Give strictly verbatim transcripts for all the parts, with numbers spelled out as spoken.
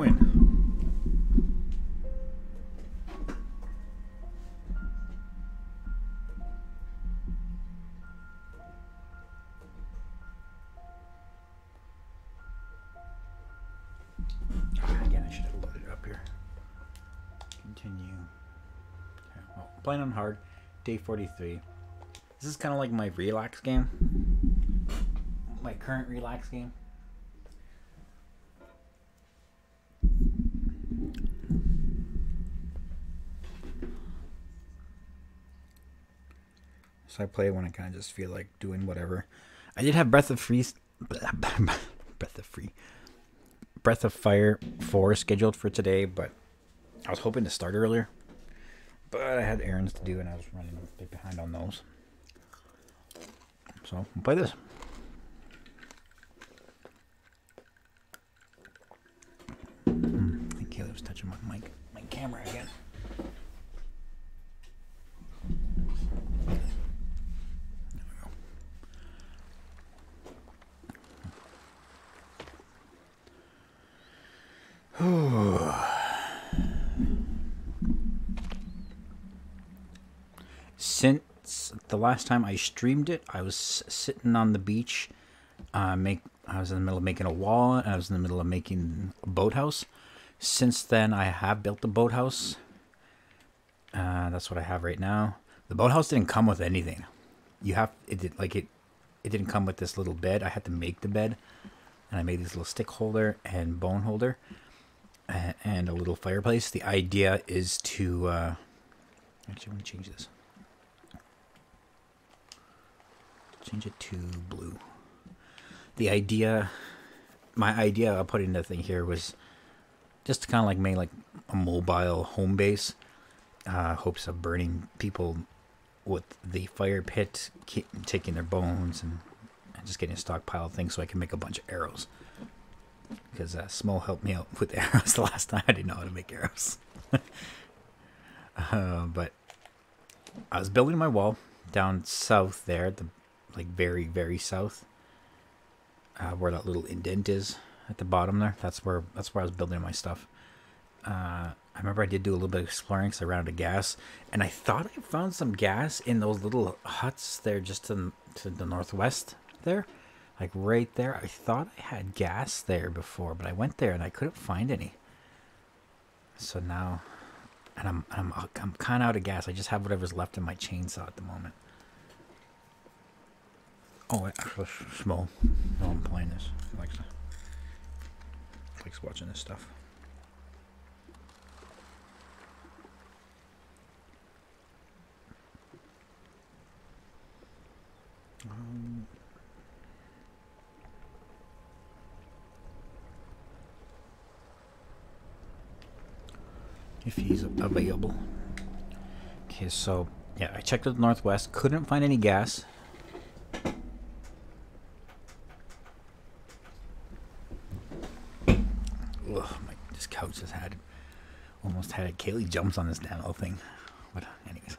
checkpoint. Again, I should have loaded it up here. Continue. Okay, well, playing on hard. Day forty-three. This is kind of like my relax game. My current relax game. So I play when I kind of just feel like doing whatever. I did have Breath of Free, Breath of Free, Breath of Fire four scheduled for today, but I was hoping to start earlier. But I had errands to do and I was running a bit behind on those. So I'll play this. Hmm, I think Caleb's touching my mic, my camera again. Since the last time I streamed it, I was sitting on the beach. Uh, make I was in the middle of making a wall, and I was in the middle of making a boathouse. Since then, I have built a boathouse. Uh, that's what I have right now. The boathouse didn't come with anything. You have it did like it. It didn't come with this little bed. I had to make the bed, and I made this little stick holder and bone holder, and a little fireplace. The idea is to uh, actually I'm gonna change this. Change it to blue. The idea, my idea of putting the thing here was just to kind of like make like a mobile home base. Uh, hopes of burning people with the fire pit, keep, taking their bones, and, and just getting a stockpile of things so I can make a bunch of arrows. Because uh, Small helped me out with the arrows the last time. I didn't know how to make arrows. uh, but I was building my wall down south there, the like very, very south, uh, where that little indent is at the bottom there. That's where that's where I was building my stuff. Uh, I remember I did do a little bit of exploring because I ran out of gas, and I thought I found some gas in those little huts there just to, to the northwest there, like right there. I thought I had gas there before, but I went there and I couldn't find any. So now, and I'm I'm I'm kind of out of gas. I just have whatever's left in my chainsaw at the moment. Oh, actually, Small. No, I'm playing this. He likes, likes watching this stuff. Um, if he's available. Okay, so, yeah, I checked out the Northwest. Couldn't find any gas. Just had almost had it. Kaylee jumps on this damn little thing, but anyways.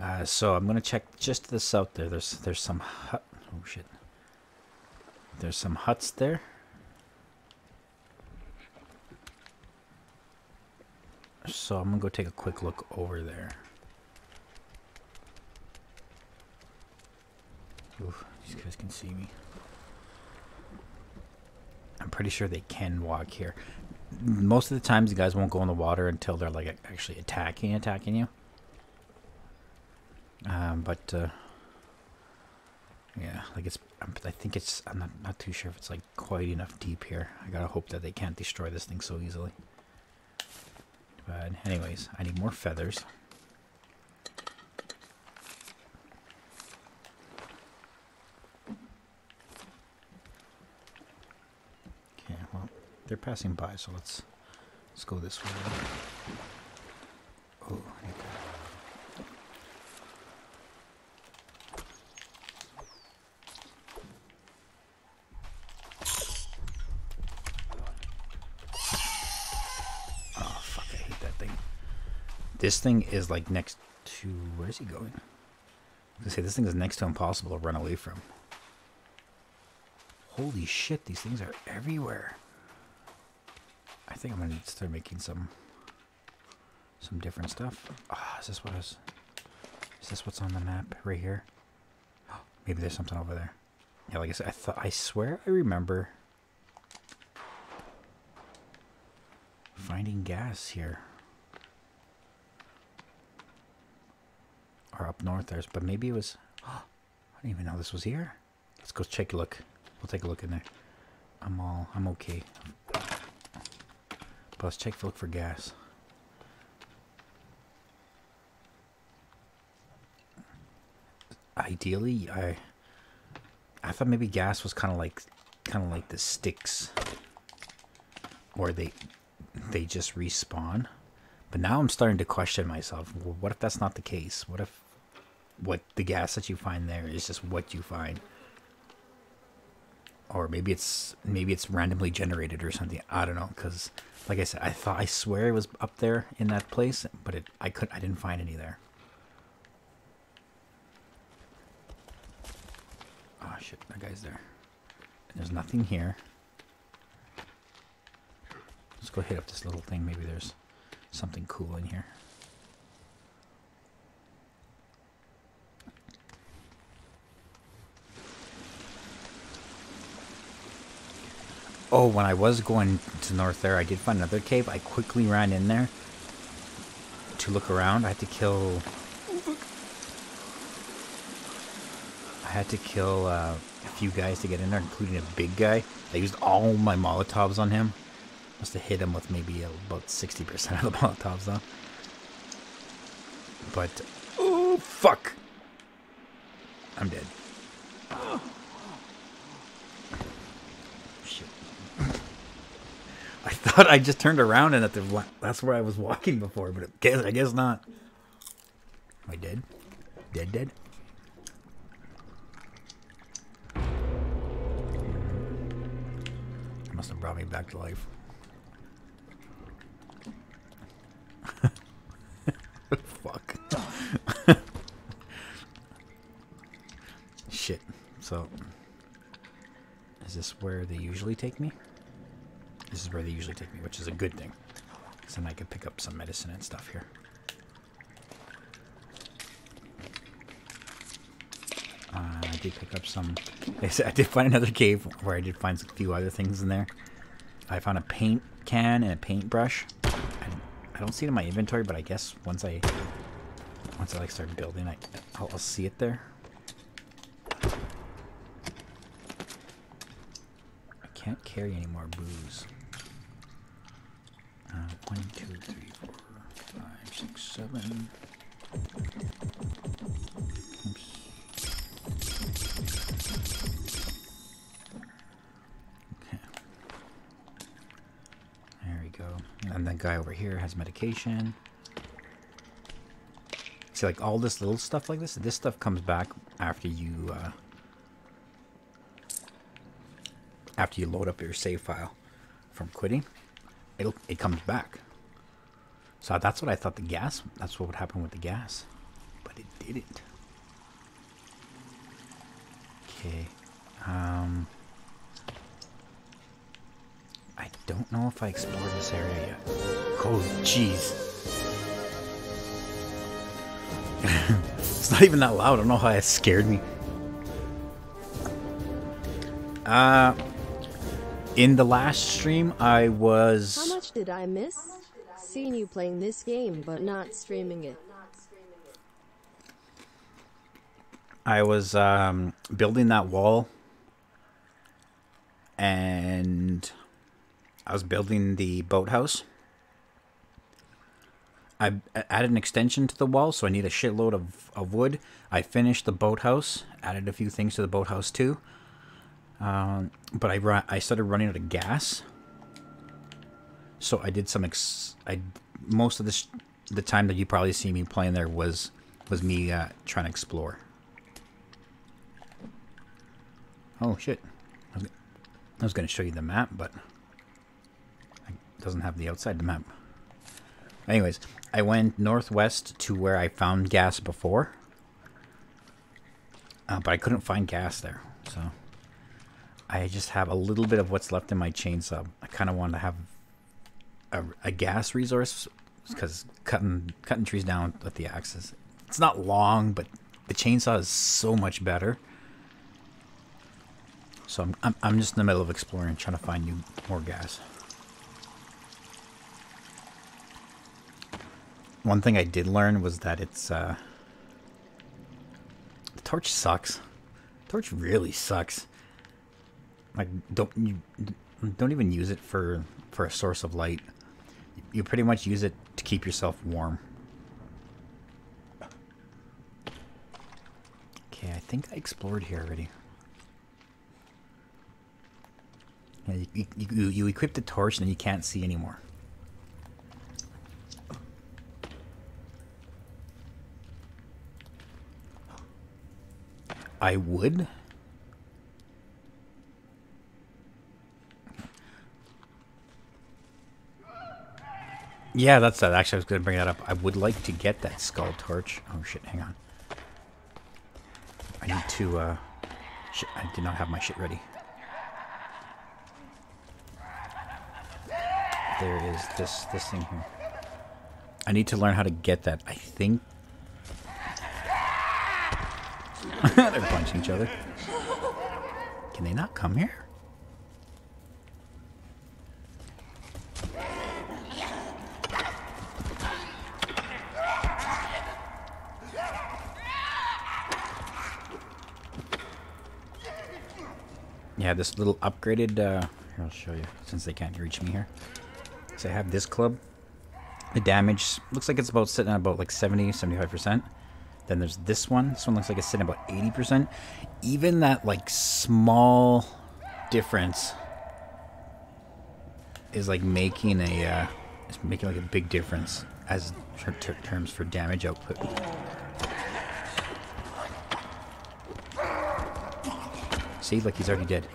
Uh, so I'm gonna check just to the south there. There's there's some hut. Oh shit. There's some huts there. So I'm gonna go take a quick look over there. Oof, these guys can see me. I'm pretty sure they can walk here. Most of the times, you guys won't go in the water until they're like actually attacking, attacking you. Um, but uh, yeah, like it's. I think it's. I'm not not too sure if it's like quite enough deep here. I gotta hope that they can't destroy this thing so easily. But anyways, I need more feathers. They're passing by, so let's let's go this way. Oh, oh fuck! I hate that thing. This thing is like next to. Where is he going? I was gonna say this thing is next to impossible to run away from. Holy shit! These things are everywhere. think I'm gonna start making some some different stuff. Ah, oh, is this what is? Is this what's on the map right here? Oh, maybe there's something over there. Yeah, like I said, I thought I swear I remember finding gas here. Or up north there's, but maybe it was, oh, I didn't even know this was here. Let's go check a look. We'll take a look in there. I'm all, I'm okay. But let's check for look for gas. Ideally, I, I thought maybe gas was kind of like, kind of like the sticks, or they, they just respawn. But now I'm starting to question myself. Well, what if that's not the case? What if what the gas that you find there is just what you find? Or maybe it's maybe it's randomly generated or something. I don't know, because like I said, I thought I swear it was up there in that place, but it I couldn't I didn't find any there. Oh shit, that guy's there. And there's nothing here. Let's go hit up this little thing. Maybe there's something cool in here. Oh, when I was going to north there, I did find another cave. I quickly ran in there to look around. I had to kill... I had to kill uh, a few guys to get in there, including a big guy. I used all my Molotovs on him. Must have hit him with maybe about sixty percent of the Molotovs, though. But... oh, fuck! I'm dead. I thought I just turned around and at the that's where I was walking before, but it guess, I guess not. Am I dead? Dead, dead? It must have brought me back to life. Fuck. Shit. So, is this where they usually take me? This is where they usually take me, which is a good thing. So then I can pick up some medicine and stuff here. Uh, I did pick up some... I did find another cave where I did find a few other things in there. I found a paint can and a paintbrush. I, I don't see it in my inventory, but I guess once I... Once I like start building, I, I'll, I'll see it there. I can't carry any more booze. Uh, one, two, three, four, five, six, seven. Oops. Okay. There we go. And that guy over here has medication. See, like all this little stuff like this, this stuff comes back after you, uh, after you load up your save file from quitting. It'll, it comes back. So that's what I thought the gas, that's what would happen with the gas. But it didn't. Okay. Um, I don't know if I explored this area yet. Oh, jeez. It's not even that loud. I don't know how it scared me. Uh... In the last stream, I was... How much did I miss? Seeing you playing this game, but not streaming it. I was um, building that wall. And I was building the boathouse. I added an extension to the wall, so I need a shitload of, of wood. I finished the boathouse. Added a few things to the boathouse, too. Um, but I run, I started running out of gas, so I did some ex. I most of this the time that you probably see me playing there was was me uh, trying to explore. Oh shit! I was, I was going to show you the map, but it doesn't have the outside of the map. Anyways, I went northwest to where I found gas before, uh, but I couldn't find gas there, so. I just have a little bit of what's left in my chainsaw. I kind of wanted to have a, a gas resource because cutting cutting trees down with the axe is, it's not long, but the chainsaw is so much better. So I'm, I'm, I'm just in the middle of exploring, trying to find new more gas. One thing I did learn was that it's uh, the torch sucks. The torch really sucks. Like don't you don't even use it for for a source of light. You pretty much use it to keep yourself warm. Okay, I think I explored here already. Yeah, you, you, you, you equip the torch and you can't see anymore. I would. Yeah, that's that. Actually, I was going to bring that up. I would like to get that skull torch. Oh shit, hang on. I need to, uh... Shit, I did not have my shit ready. There is this this thing here. I need to learn how to get that. I think they're punching each other. Can they not come here? Yeah, this little upgraded. Uh, here, I'll show you since they can't reach me here. So I have this club. The damage looks like it's about sitting at about like seventy, seventy-five percent. Then there's this one. This one looks like it's sitting about eighty percent. Even that like small difference is like making a uh, it's making like a big difference as ter ter terms for damage output. See, like he's already dead.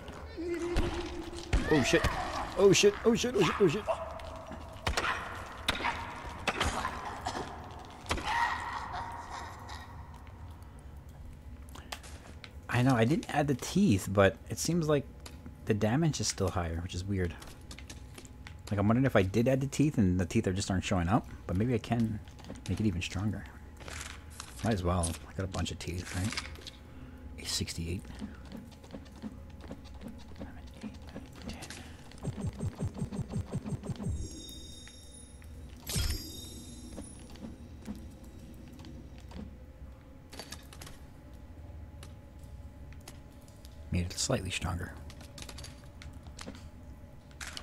Oh shit! Oh shit! Oh shit! Oh shit! Oh shit! I know, I didn't add the teeth, but it seems like the damage is still higher, which is weird. Like, I'm wondering if I did add the teeth and the teeth are just aren't showing up, but maybe I can make it even stronger. Might as well. I got a bunch of teeth, right? sixty-eight. Slightly stronger.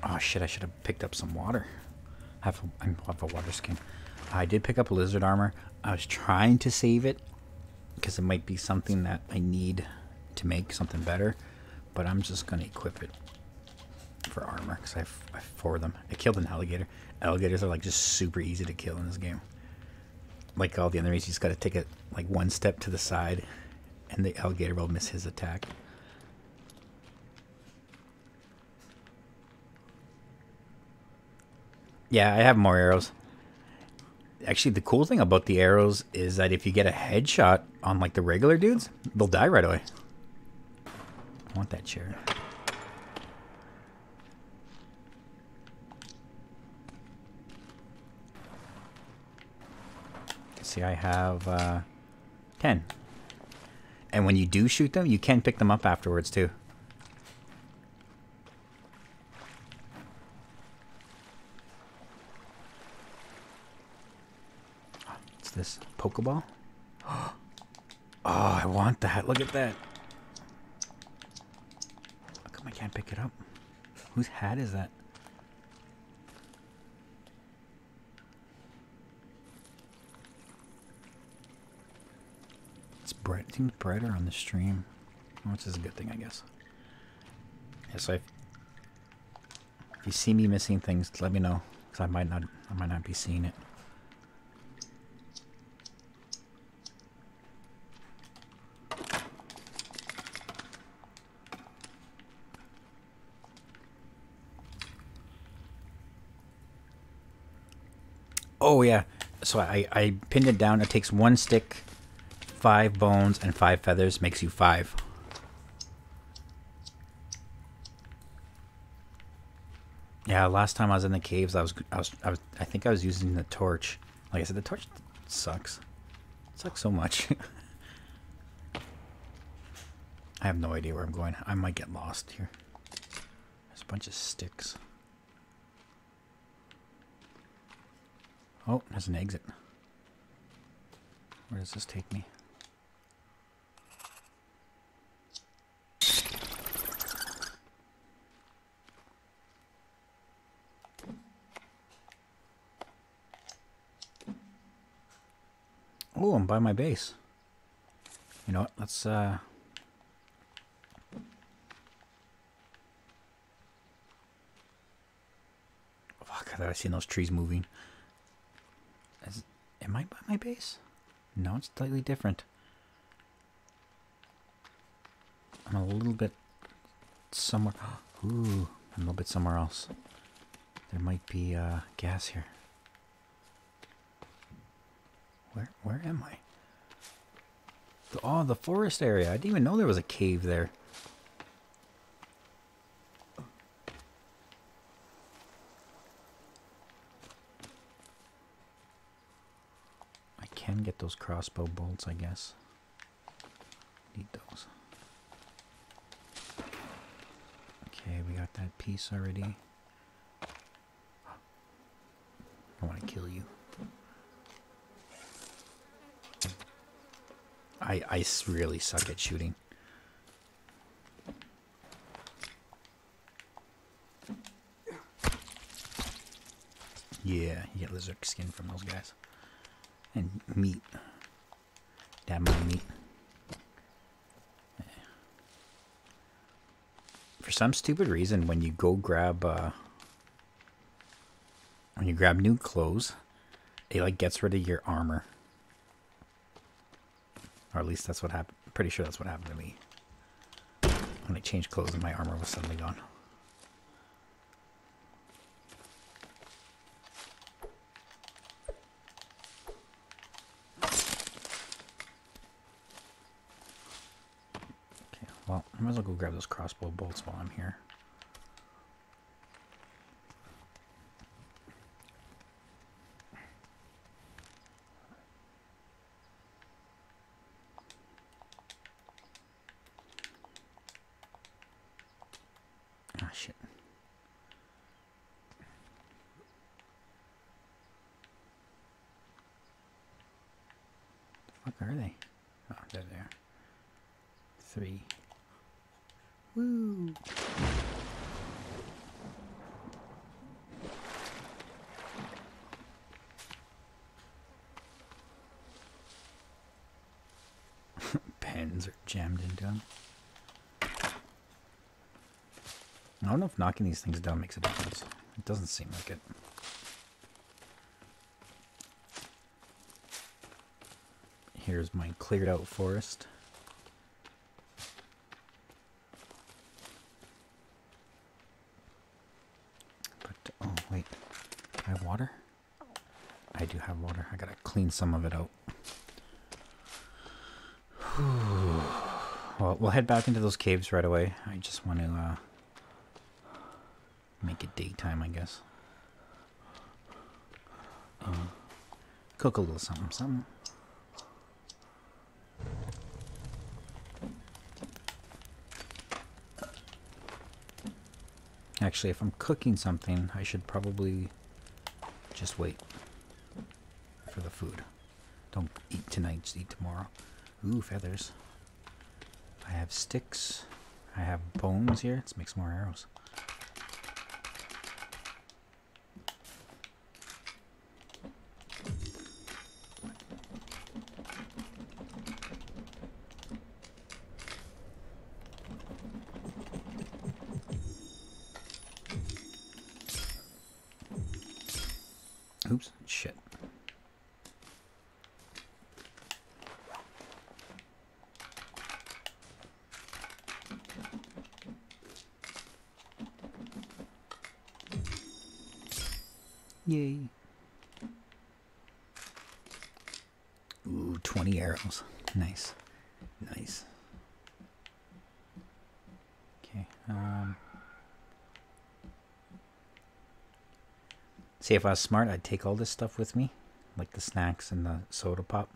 Oh shit, I should have picked up some water. I have a, I have a water skin. I did pick up lizard armor. I was trying to save it because it might be something that I need to make something better, but I'm just going to equip it for armor because I have, I have four of them. I killed an alligator. Alligators are like just super easy to kill in this game. Like all the enemies, you just got to take it like one step to the side and the alligator will miss his attack. Yeah, I have more arrows. Actually, the cool thing about the arrows is that if you get a headshot on, like, the regular dudes, they'll die right away. I want that chair. See, I have, uh, ten. And when you do shoot them, you can pick them up afterwards, too. This Pokeball. Oh, I want that. Look at that. How come I can't pick it up? Whose hat is that? It's bright. It seems brighter on the stream. Which is a good thing, I guess. Yeah, so if, if you see me missing things, let me know. Because I might not I might not be seeing it. Oh yeah, so I, I pinned it down. It takes one stick, five bones, and five feathers, makes you five. Yeah, Yeah, last time I was in the caves, I was, I was, I was, I think I was using the torch. Like I said, the torch sucks. It sucks so much. I have no idea where I'm going. I might get lost here. There's a bunch of sticks. Oh, there's an exit. Where does this take me? Oh, I'm by my base. You know what? Let's, uh... fuck, I thought I seen those trees moving. Is, am I by my base? No, it's slightly different. I'm a little bit somewhere... Ooh, I'm a little bit somewhere else. There might be, uh, gas here. Where, where am I? The, oh, the forest area. I didn't even know there was a cave there. I can get those crossbow bolts, I guess. Need those. Okay, we got that piece already. I want to kill you. I, I really suck at shooting. Yeah, you get lizard skin from those guys. And meat. Damn meat. Yeah. For some stupid reason, when you go grab, uh, when you grab new clothes, it like gets rid of your armor. Or at least that's what happened. Pretty sure that's what happened to me. When I changed clothes and my armor was suddenly gone. Okay, well, I might as well go grab those crossbow bolts while I'm here. I don't know if knocking these things down makes a difference. It doesn't seem like it. Here's my cleared out forest. But, oh wait, do I have water? I do have water. I gotta clean some of it out. Whew. Well, we'll head back into those caves right away. I just want to, uh... make it daytime, I guess. And cook a little something, something. Actually, if I'm cooking something, I should probably just wait for the food. Don't eat tonight, just eat tomorrow. Ooh, feathers. I have sticks. I have bones here. Let's make some more arrows. Oops, shit. Yay. Ooh, twenty arrows. Nice. Nice. Okay, um... See, if I was smart, I'd take all this stuff with me, like the snacks and the soda pop.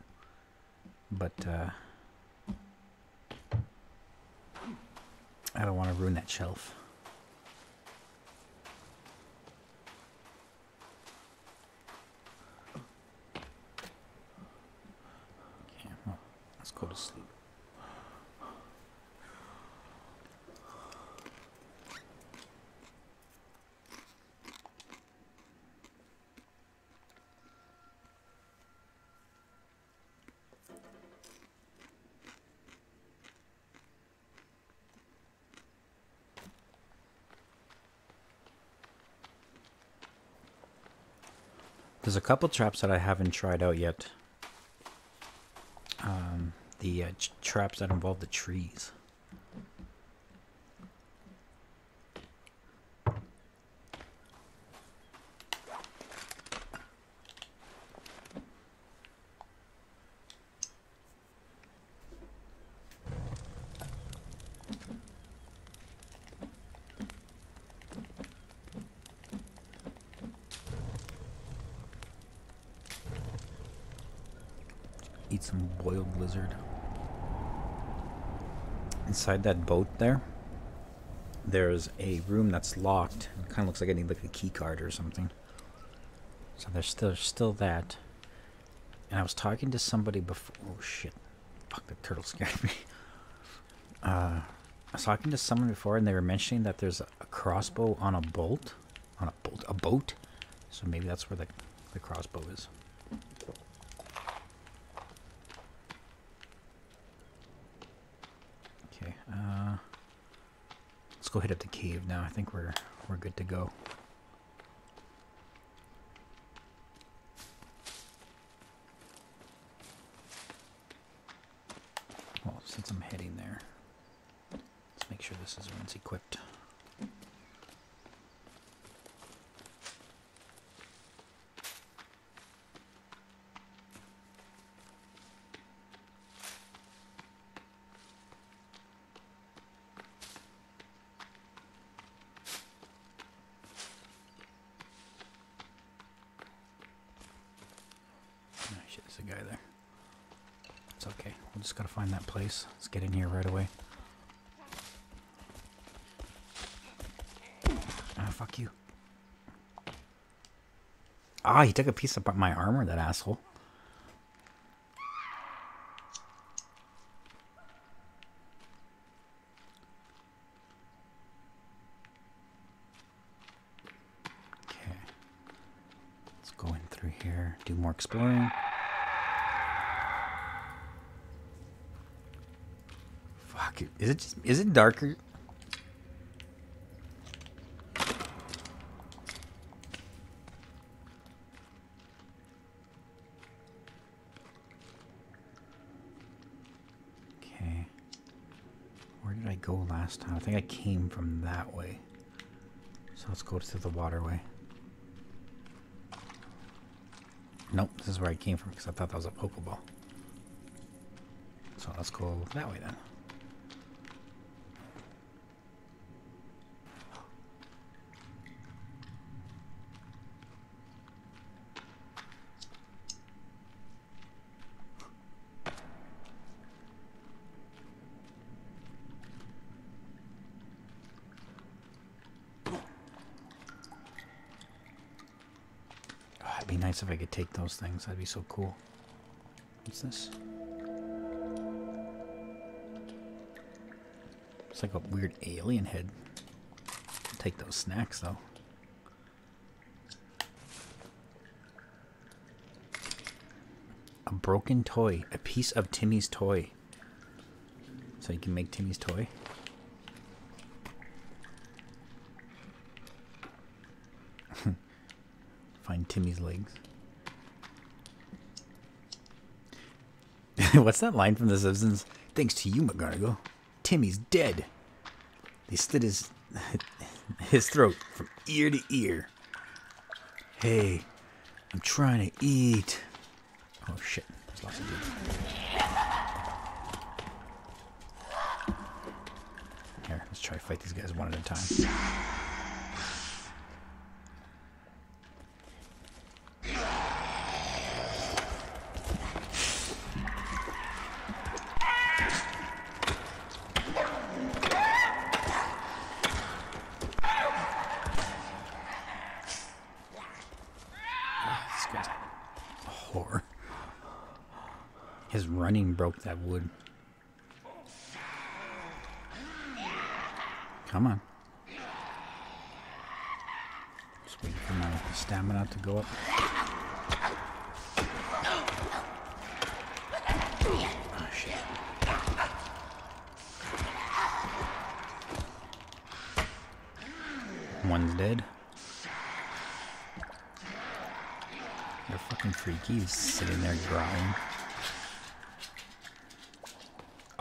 But uh, I don't want to ruin that shelf. Okay, well, let's go to sleep. There's a couple traps that I haven't tried out yet. Um, the uh, traps that involve the trees. Inside that boat there, there's a room that's locked. It kind of looks like I need like a key card or something. So there's still still that. And I was talking to somebody before. Oh shit! Fuck, the turtle scared me. Uh, I was talking to someone before, and they were mentioning that there's a, a crossbow on a bolt, on a bolt, a boat. So maybe that's where the the crossbow is. Go hit up the cave now. I think we're we're good to go. Well, since I'm heading there, let's make sure this is once equipped. Find that place. Let's get in here right away. Ah, fuck you. Ah, he took a piece of my armor, that asshole. Okay. Let's go in through here. Do more exploring. Is it just, is it darker? Okay. Where did I go last time? I think I came from that way. So let's go to the waterway. Nope, this is where I came from because I thought that was a Pokeball. So let's go that way then. If I could take those things, that'd be so cool. What's this? It's like a weird alien head. I'll take those snacks though. A broken toy. A piece of Timmy's toy. So you can make Timmy's toy. Find Timmy's legs. What's that line from The Simpsons? Thanks to you, McGonagall, Timmy's dead. They slit his his throat from ear to ear. Hey, I'm trying to eat. Oh shit, there's lots of dudes. Here, let's try to fight these guys one at a time. guy's a whore. His running broke that wood. Come on. Just waiting for my stamina to go up. Oh, shit. One's dead. You're fucking freaky. He's sitting there growling.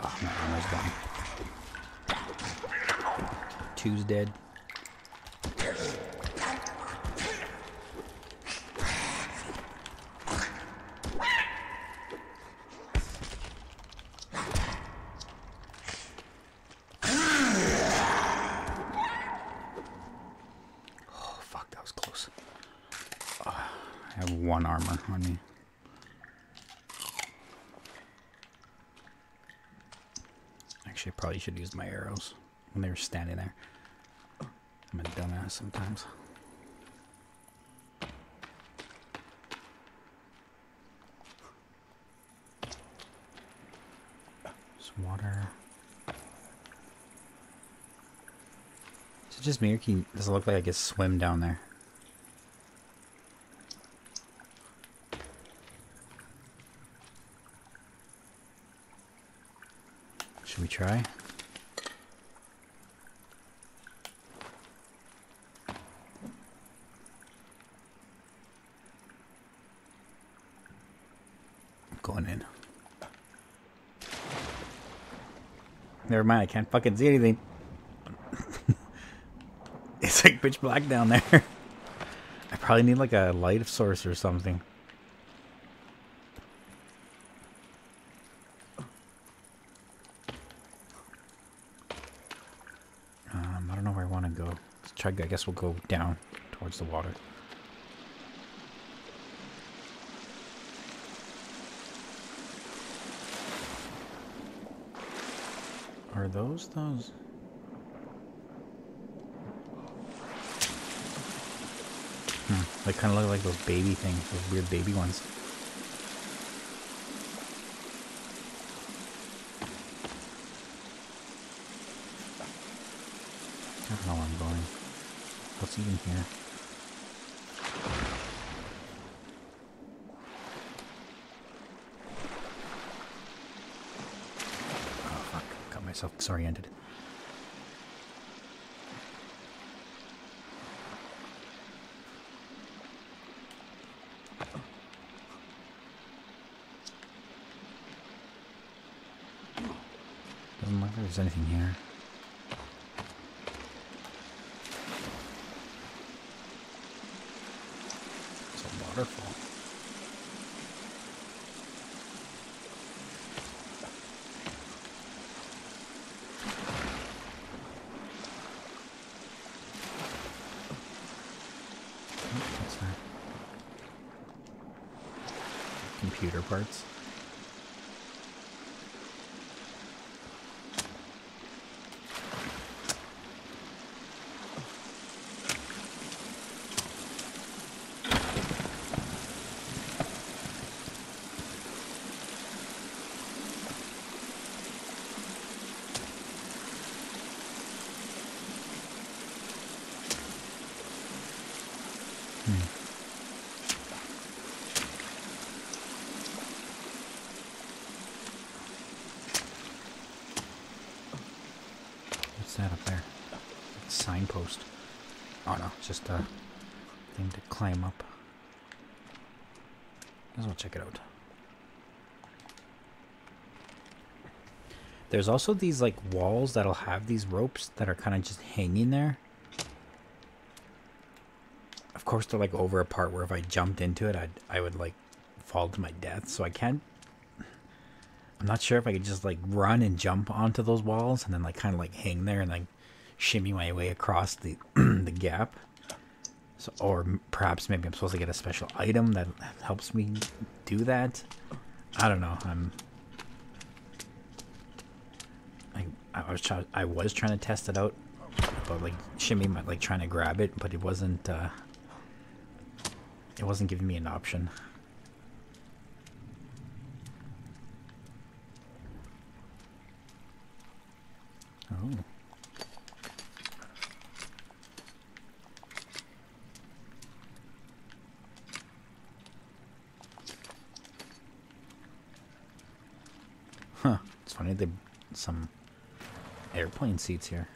Oh, my armor's gone. Two's dead. Oh, fuck, that was close. Oh, I have one armor on me. Actually, I probably should use my arrows when they were standing there. I'm a dumbass sometimes. Some water. Is it just me, or can, does it look like I can swim down there? Should we try? Never mind, I can't fucking see anything. It's like pitch black down there. I probably need like a light source or something. Um, I don't know where I want to go. Let's try, I guess we'll go down towards the water. Are those those? Hmm, they kind of look like those baby things, those weird baby ones. I don't know where I'm going. What's even here? Myself disoriented. Doesn't look like there's anything here. It's a waterfall. Computer parts. Hmm. That up there? Signpost. Oh no, it's just a thing to climb up. Let's go check it out. There's also these like walls that'll have these ropes that are kind of just hanging there. Of course they're like over a part where if I jumped into it, I'd, I would like fall to my death, so I can't. I'm not sure if I could just like run and jump onto those walls and then like kind of like hang there and like shimmy my way across the the gap. So, or perhaps maybe I'm supposed to get a special item that helps me do that. I don't know. I'm. I I was trying. I was trying to test it out, but like shimmy, my, like trying to grab it, but it wasn't. Uh, It wasn't giving me an option. Oh. Huh. It's funny they some airplane seats here.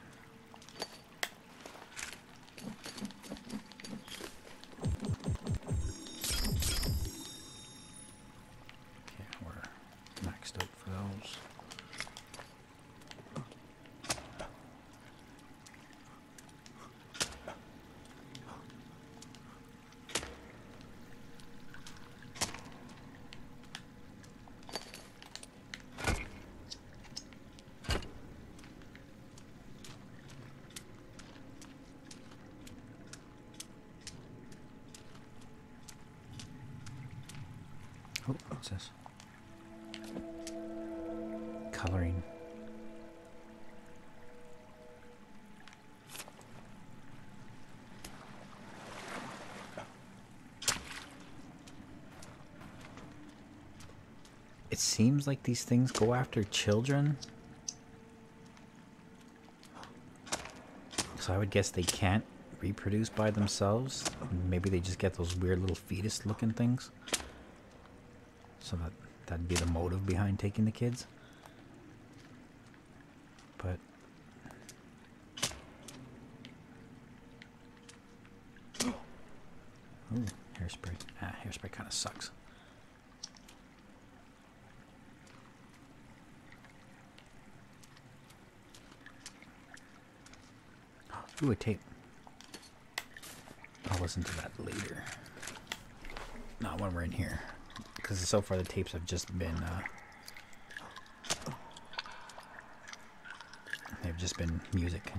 Oh, what's this? Coloring. It seems like these things go after children. So I would guess they can't reproduce by themselves. Maybe they just get those weird little fetus looking things. So that, that'd be the motive behind taking the kids. But... oh, hairspray. Ah, hairspray kind of sucks. Ooh, a tape. I'll listen to that later. Not when we're in here. Because so far the tapes have just been, uh, they've just been music.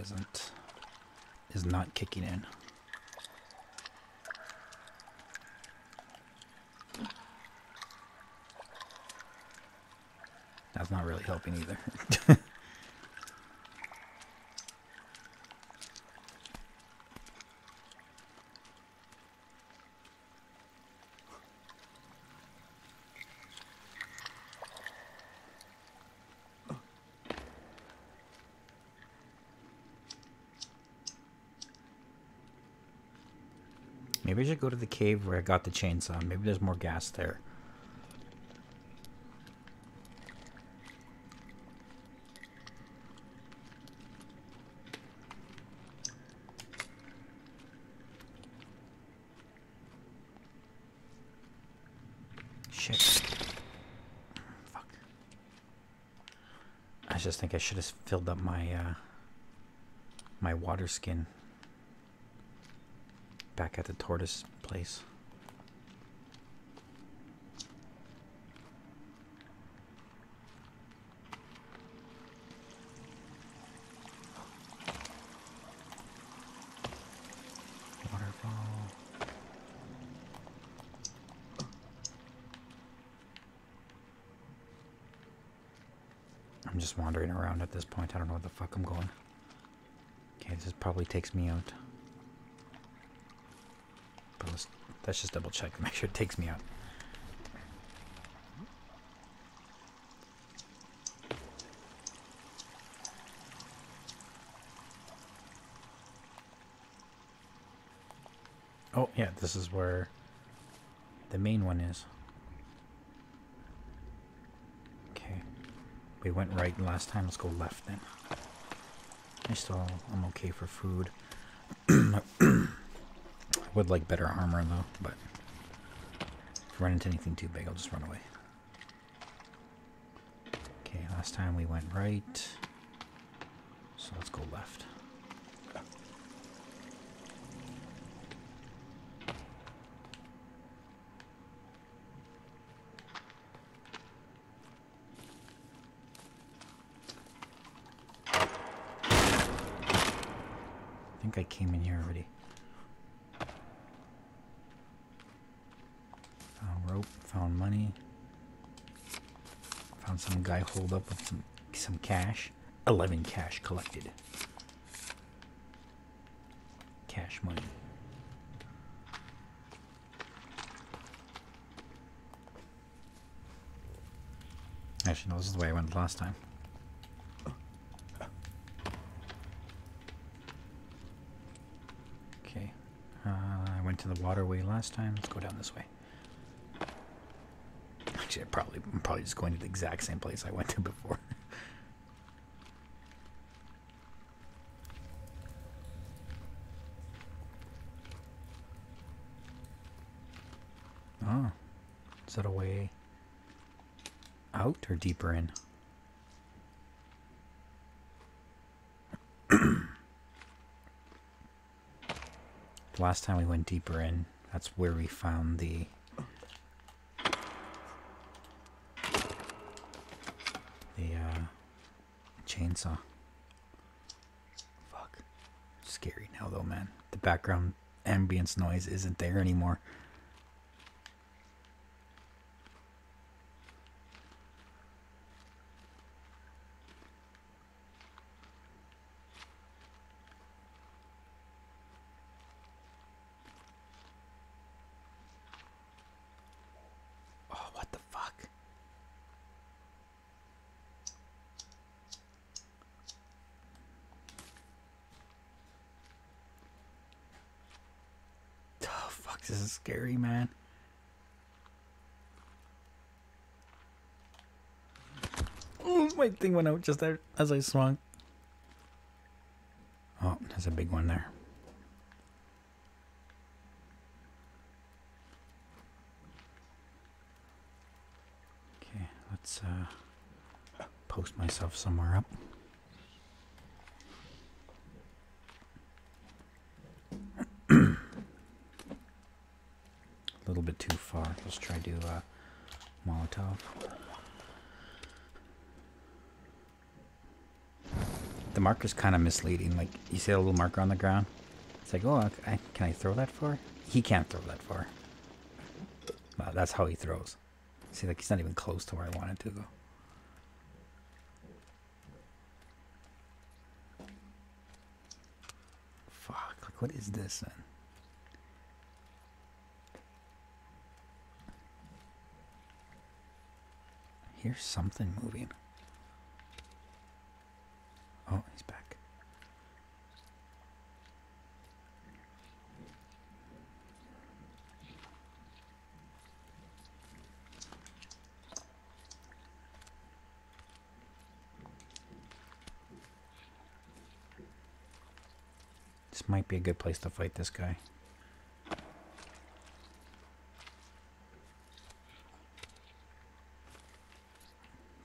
Isn't is not kicking in. That's not really helping either. Maybe I should go to the cave where I got the chainsaw. Maybe there's more gas there. Shit. Fuck. I just think I should have filled up my, uh, my water skin. Back at the tortoise place. Waterfall. I'm just wandering around at this point. I don't know where the fuck I'm going. Okay, this probably takes me out. Let's just double check to make sure it takes me out. Oh, yeah, this is where the main one is. Okay. We went right last time. Let's go left then. I still, I'm okay for food. Would like better armor though, but if I run into anything too big, I'll just run away. Okay, last time we went right, so let's go left. I think I came in here already. Found rope, found money. Found some guy holed up with some, some cash. eleven cash collected. Cash money. Actually, no, this is the way I went last time. Okay. Uh, I went to the waterway last time. Let's go down this way. Actually, I probably, I'm probably just going to the exact same place I went to before. Oh. Is that a way out or deeper in? The last time we went deeper in, that's where we found the... the, uh, chainsaw. Fuck. Scary now, though, man. The background ambience noise isn't there anymore. This is scary, man. Ooh, my thing went out just there as I swung. Oh, there's a big one there. Okay, let's uh, post myself somewhere up. Far. Let's try to uh, Molotov. The marker's kind of misleading. Like, you see a little marker on the ground? It's like, oh, I, can I throw that far? He can't throw that far. Wow, that's how he throws. See, like, he's not even close to where I wanted to go. Fuck, like, what is this, man? Here's something moving. Oh, he's back. This might be a good place to fight this guy.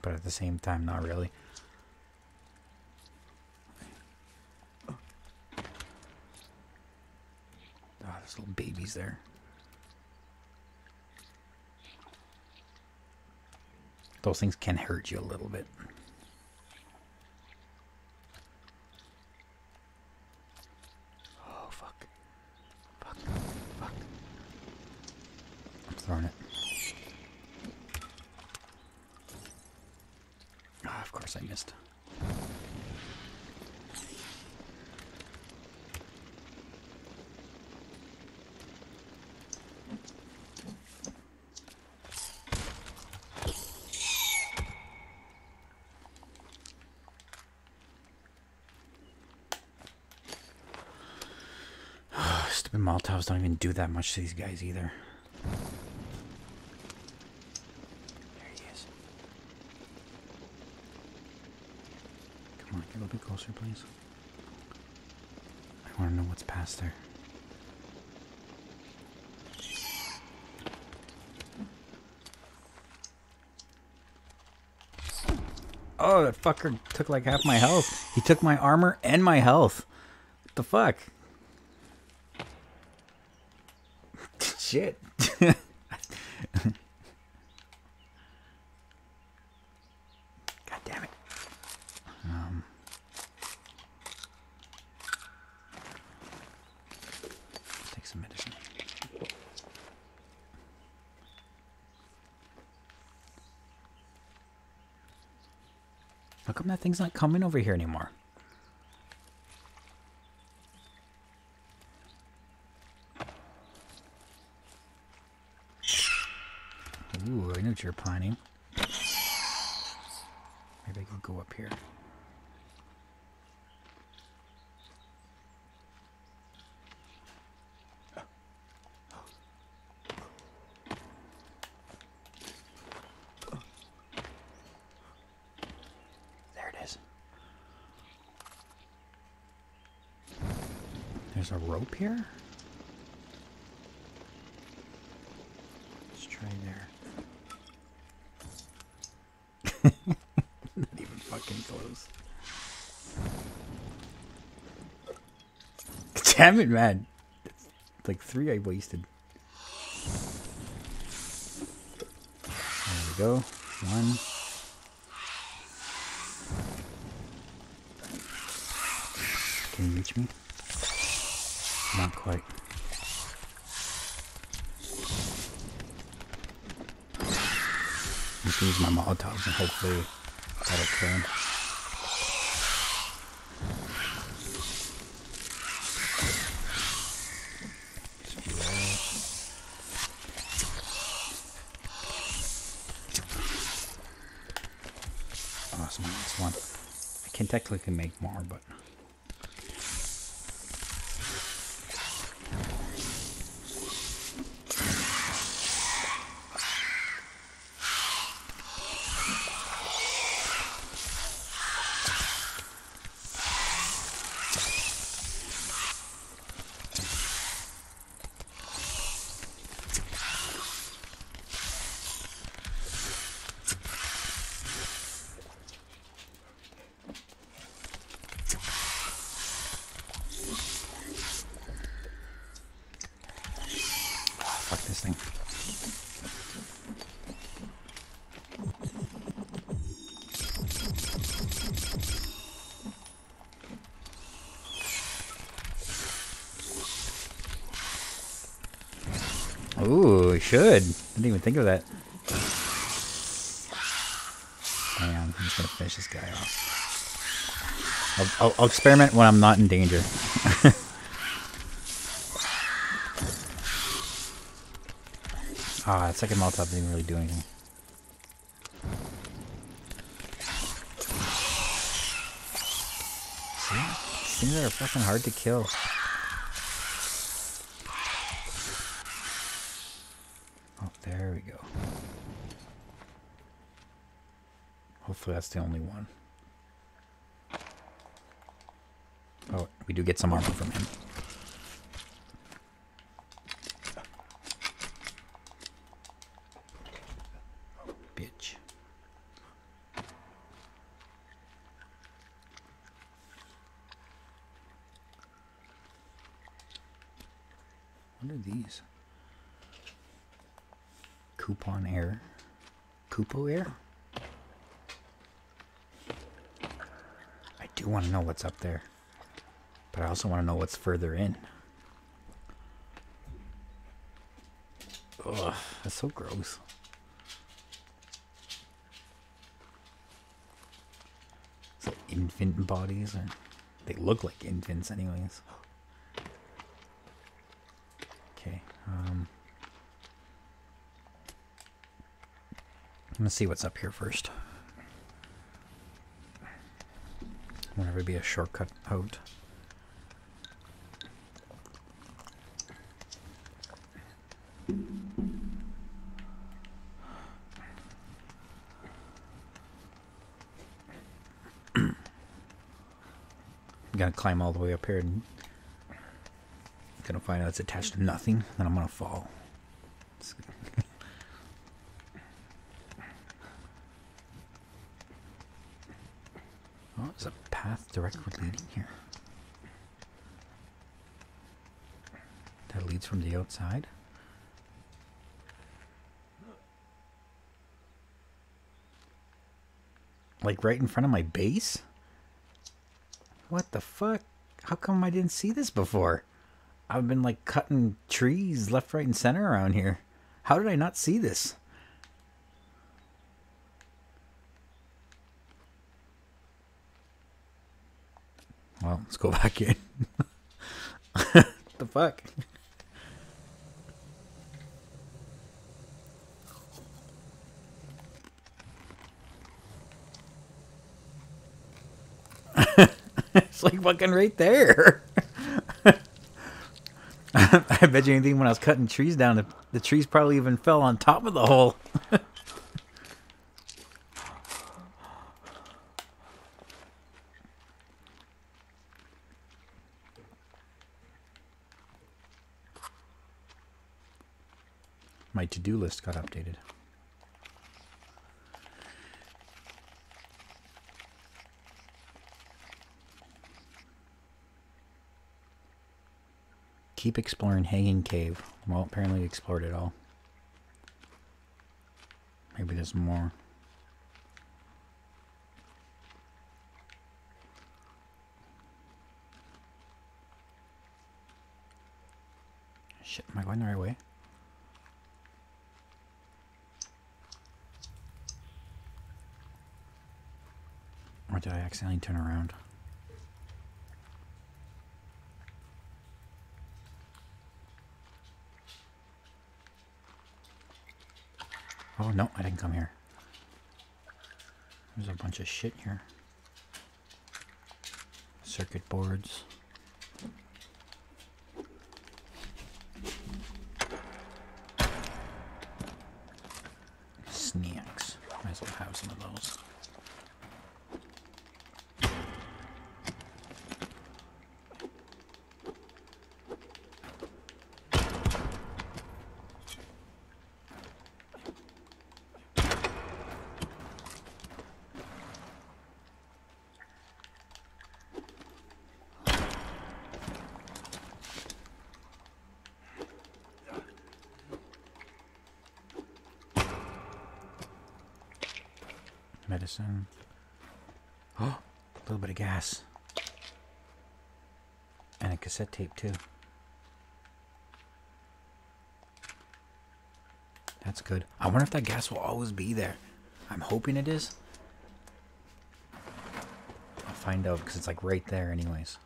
But at the same time, not really. Oh, there's little babies there. Those things can hurt you a little bit. Oh, fuck. Fuck. Fuck. I'm throwing it. I missed. Stupid Molotovs don't even do that much to these guys either. A little bit closer, please. I want to know what's past there. Oh, that fucker took like half my health. He took my armor and my health. What the fuck? Shit. come that thing's not coming over here anymore? Ooh, I knew what you were planning. Maybe I can go up here. There's a rope here? Let's try there. Not even fucking close. Damn it, man. It's like three I wasted. There we go. One. Can you reach me? Not quite. I'm just gonna use my Molotovs and hopefully that'll kill him. Oh, so my next one. I can technically make more, but. Ooh, I should. I didn't even think of that. Hang on, I'm just gonna finish this guy off. I'll, I'll, I'll experiment when I'm not in danger. Ah, that second Molotov didn't really do anything. See? These things are fucking hard to kill. Hopefully that's the only one. Oh, we do get some armor from him. Bitch. What are these? Coupon air. Coupo air? I want to know what's up there, but I also want to know what's further in. Ugh, that's so gross. It's like infant bodies, or they look like infants anyways. Okay, um I'm gonna see what's up here first. Whenever be a shortcut out. I'm gonna climb all the way up here and I'm gonna find out it's attached to nothing, then I'm gonna fall. Directly leading here. That leads from the outside. Like right in front of my base? What the fuck? How come I didn't see this before? I've been like cutting trees left, right, and center around here. How did I not see this? well, let's go back in. The fuck? It's like fucking right there. I bet you anything, when I was cutting trees down, the, the trees probably even fell on top of the hole. My to-do list got updated. Keep exploring Hanging Cave. Well, apparently we explored it all. Maybe there's more. Shit, am I going the right way? Or did I accidentally turn around? Oh, no, I didn't come here. There's a bunch of shit here. Circuit boards. Snacks. Might as well have some of those. Medicine. Oh, a little bit of gas. And a cassette tape, too. That's good. I wonder if that gas will always be there. I'm hoping it is. I'll find out, because it's like right there anyways.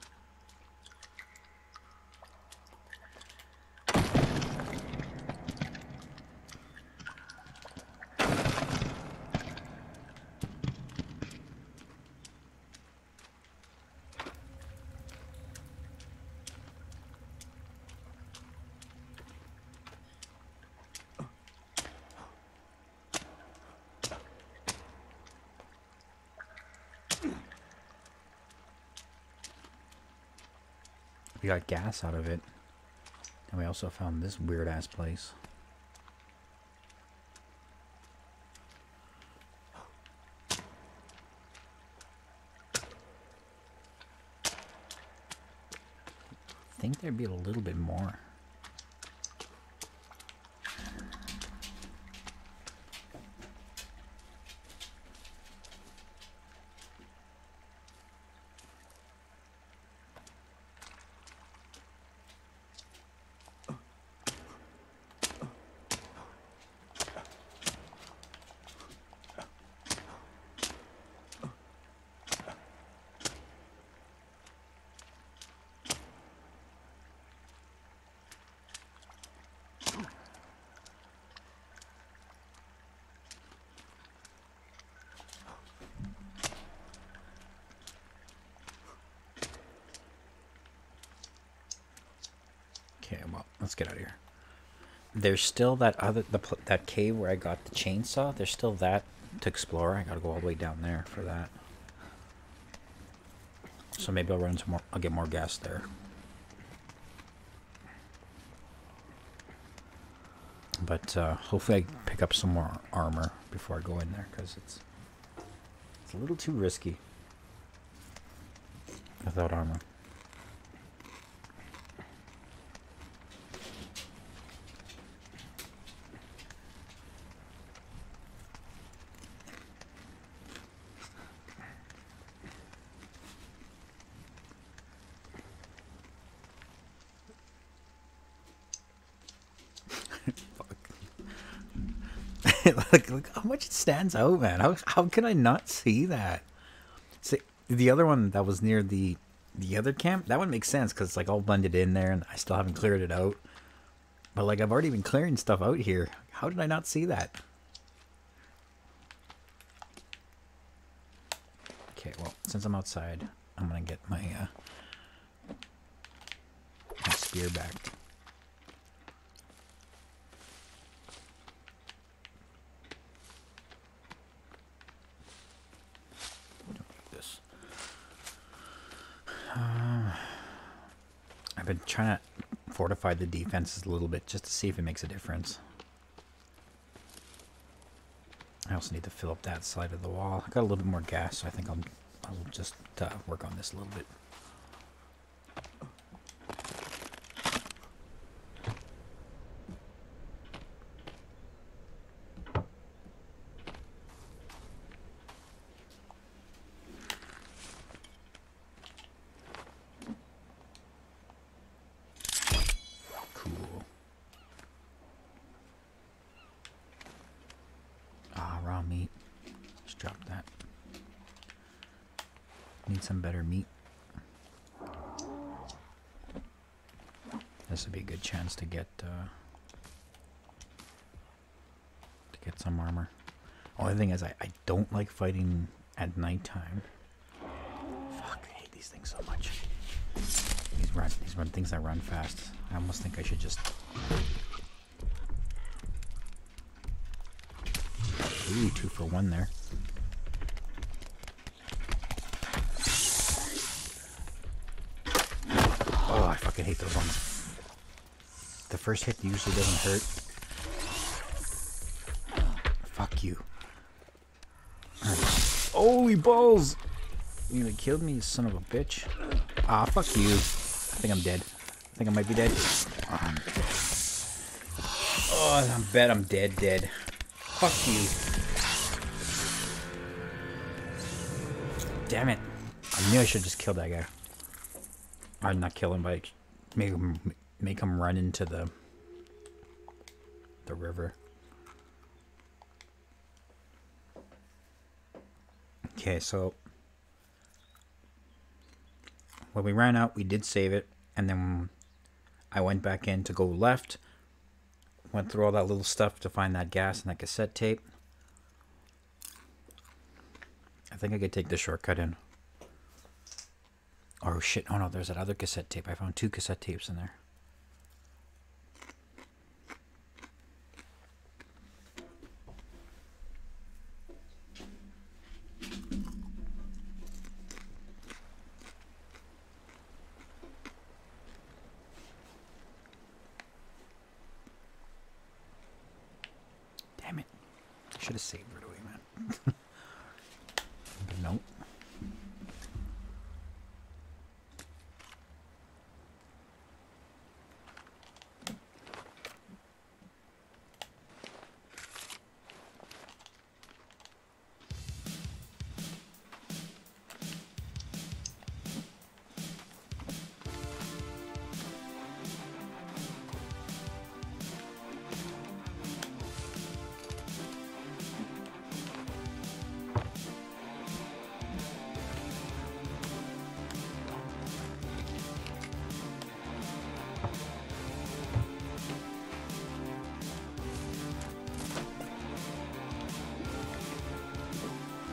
We got gas out of it, and we also found this weird-ass place. I think there'd be a little bit more. Let's get out of here. There's still that other the that cave where I got the chainsaw. There's still that to explore. I gotta go all the way down there for that. So maybe I'll run some more. I'll get more gas there. But uh, hopefully I pick up some more armor before I go in there, because it's it's a little too risky without armor. Like, look how much it stands out, man. How, how can I not see that? See, the other one that was near the The other camp, that would make sense because it's like all blended in there and I still haven't cleared it out. But like I've already been clearing stuff out here. How did I not see that? Okay, well, since I'm outside, I'm gonna get my, uh, my spear back. I've been trying to fortify the defenses a little bit just to see if it makes a difference. I also need to fill up that side of the wall. I got a little bit more gas, so I think I'll, I'll just uh, work on this a little bit. Some better meat. This would be a good chance to get uh, to get some armor. Only thing is I, I don't like fighting at nighttime. Fuck, I hate these things so much. These run these run things that run fast. I almost think I should just ooh, two for one there. I hate those ones. The first hit usually doesn't hurt. Fuck you. Right. Holy balls! You nearly killed me, you son of a bitch. Ah, fuck you. I think I'm dead. I think I might be dead. Oh, I'm dead. Oh, I bet I'm dead, dead. Fuck you. Damn it. I knew I should just kill that guy. I'd not kill him, but make him, make him run into the the river. Okay, so when we ran out, we did save it, and then I went back in to go left, went through all that little stuff to find that gas and that cassette tape. I think I could take the shortcut in. Oh shit, oh no, there's that other cassette tape. I found two cassette tapes in there. Damn it. I should have saved it away, man. But nope.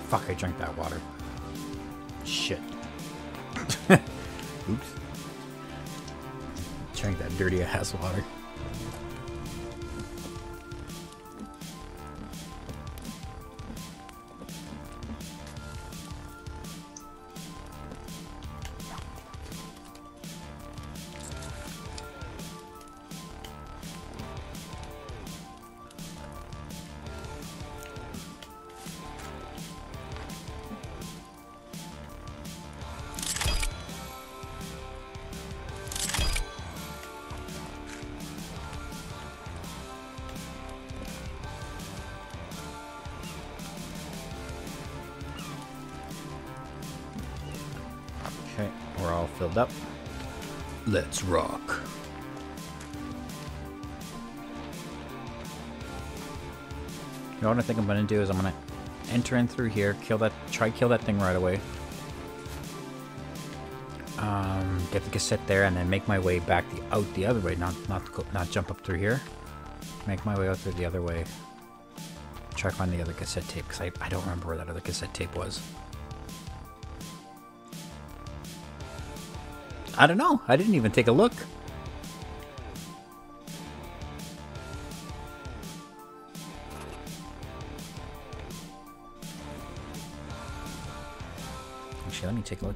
Fuck, I drank that water. Shit. Oops. Drank that dirty ass water. Filled up. Let's rock. You know what I think I'm gonna do is I'm gonna enter in through here, kill that, try kill that thing right away. Um, get the cassette there, and then make my way back the out the other way. Not not go, not jump up through here. Make my way out through the other way. Try to find the other cassette tape, because I, I don't remember where that other cassette tape was. I don't know. I didn't even take a look. Actually, let me take a look.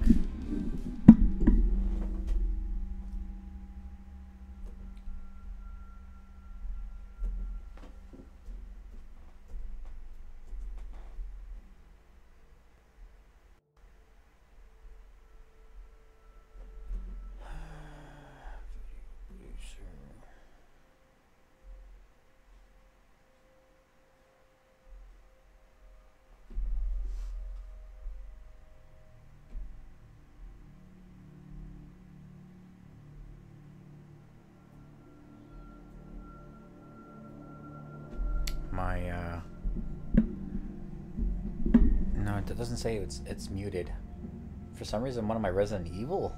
My, uh, no, it doesn't say it's, it's muted. For some reason, one of my Resident Evil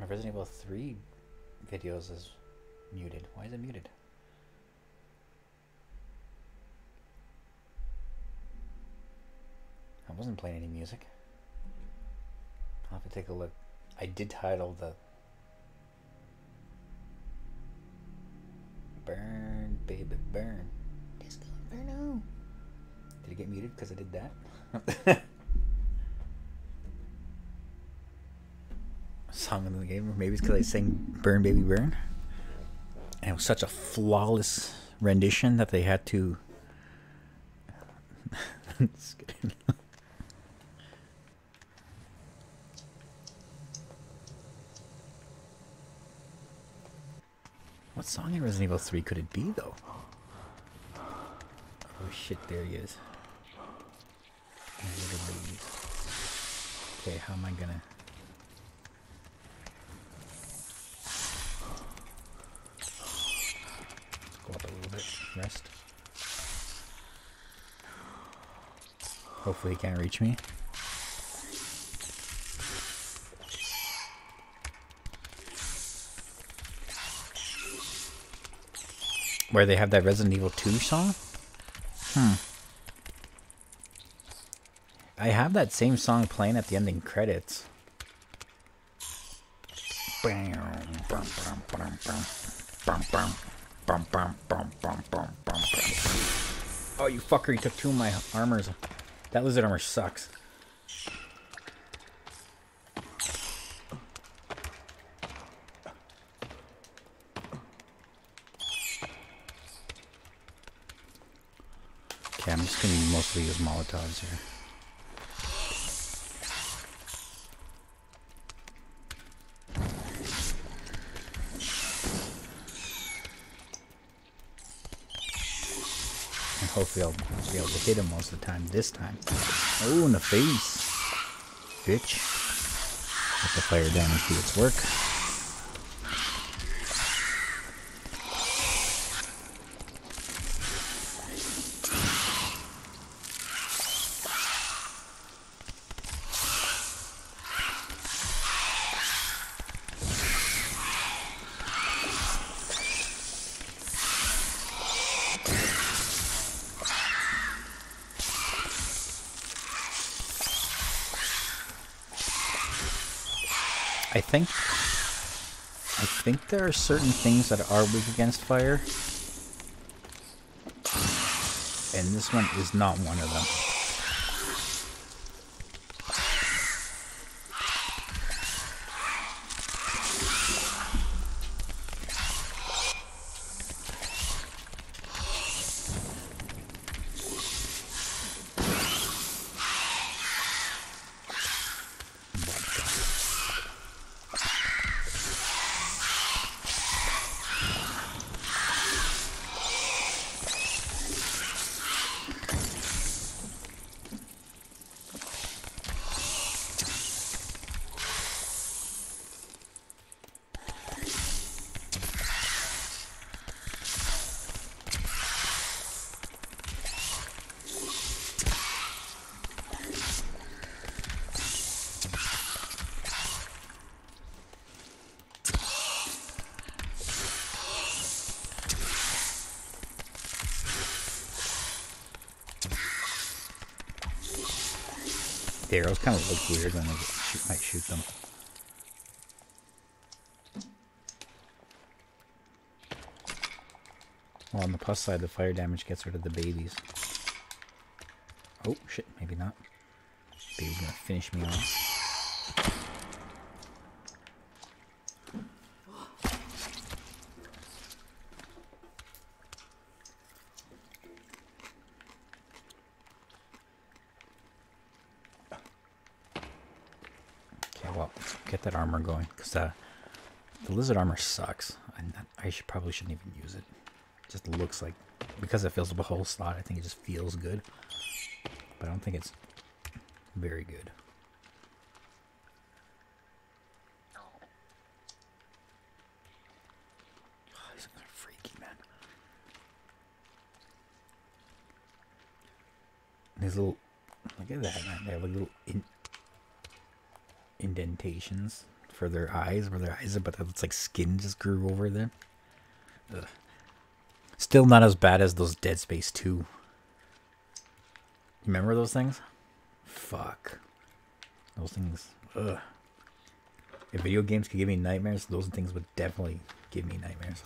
my Resident Evil three videos is muted. Why is it muted? I wasn't playing any music. I'll have to take a look. I did title the Burn, baby, burn. Disco Inferno. Did it get muted because I did that? Song in the game, or maybe it's because I sang Burn, Baby, Burn. And it was such a flawless rendition that they had to... Just kidding. What song in Resident Evil three could it be, though? Oh shit, there he is. Okay, how am I gonna... Let's go up a little bit, rest. Hopefully he can't reach me. Where they have that Resident Evil two song? Hmm. I have that same song playing at the ending credits. Oh, you fucker, you took two of my armors. That lizard armor sucks. I'm just gonna mostly use Molotovs here. And hopefully I'll be able to hit him most of the time this time. Oh, in the face! Bitch. Let the fire damage do its work. I think, I think there are certain things that are weak against fire, and this one is not one of there. It was kind of looked weird when I shoot, might shoot them. Well, on the plus side, the fire damage gets rid of the babies. Oh, shit, maybe not. Baby's gonna finish me off. That armor going, because uh, the lizard armor sucks, and I should probably shouldn't even use it. It just looks like, because it fills up a whole slot, I think it just feels good, but I don't think it's very good. Oh, these things are freaky, man. These little, look at that, man. They have like little in indentations for their eyes, where their eyes are, but it's like skin just grew over them. Ugh. Still not as bad as those Dead Space two. Remember those things? Fuck. Those things. Ugh. If video games could give me nightmares, those things would definitely give me nightmares.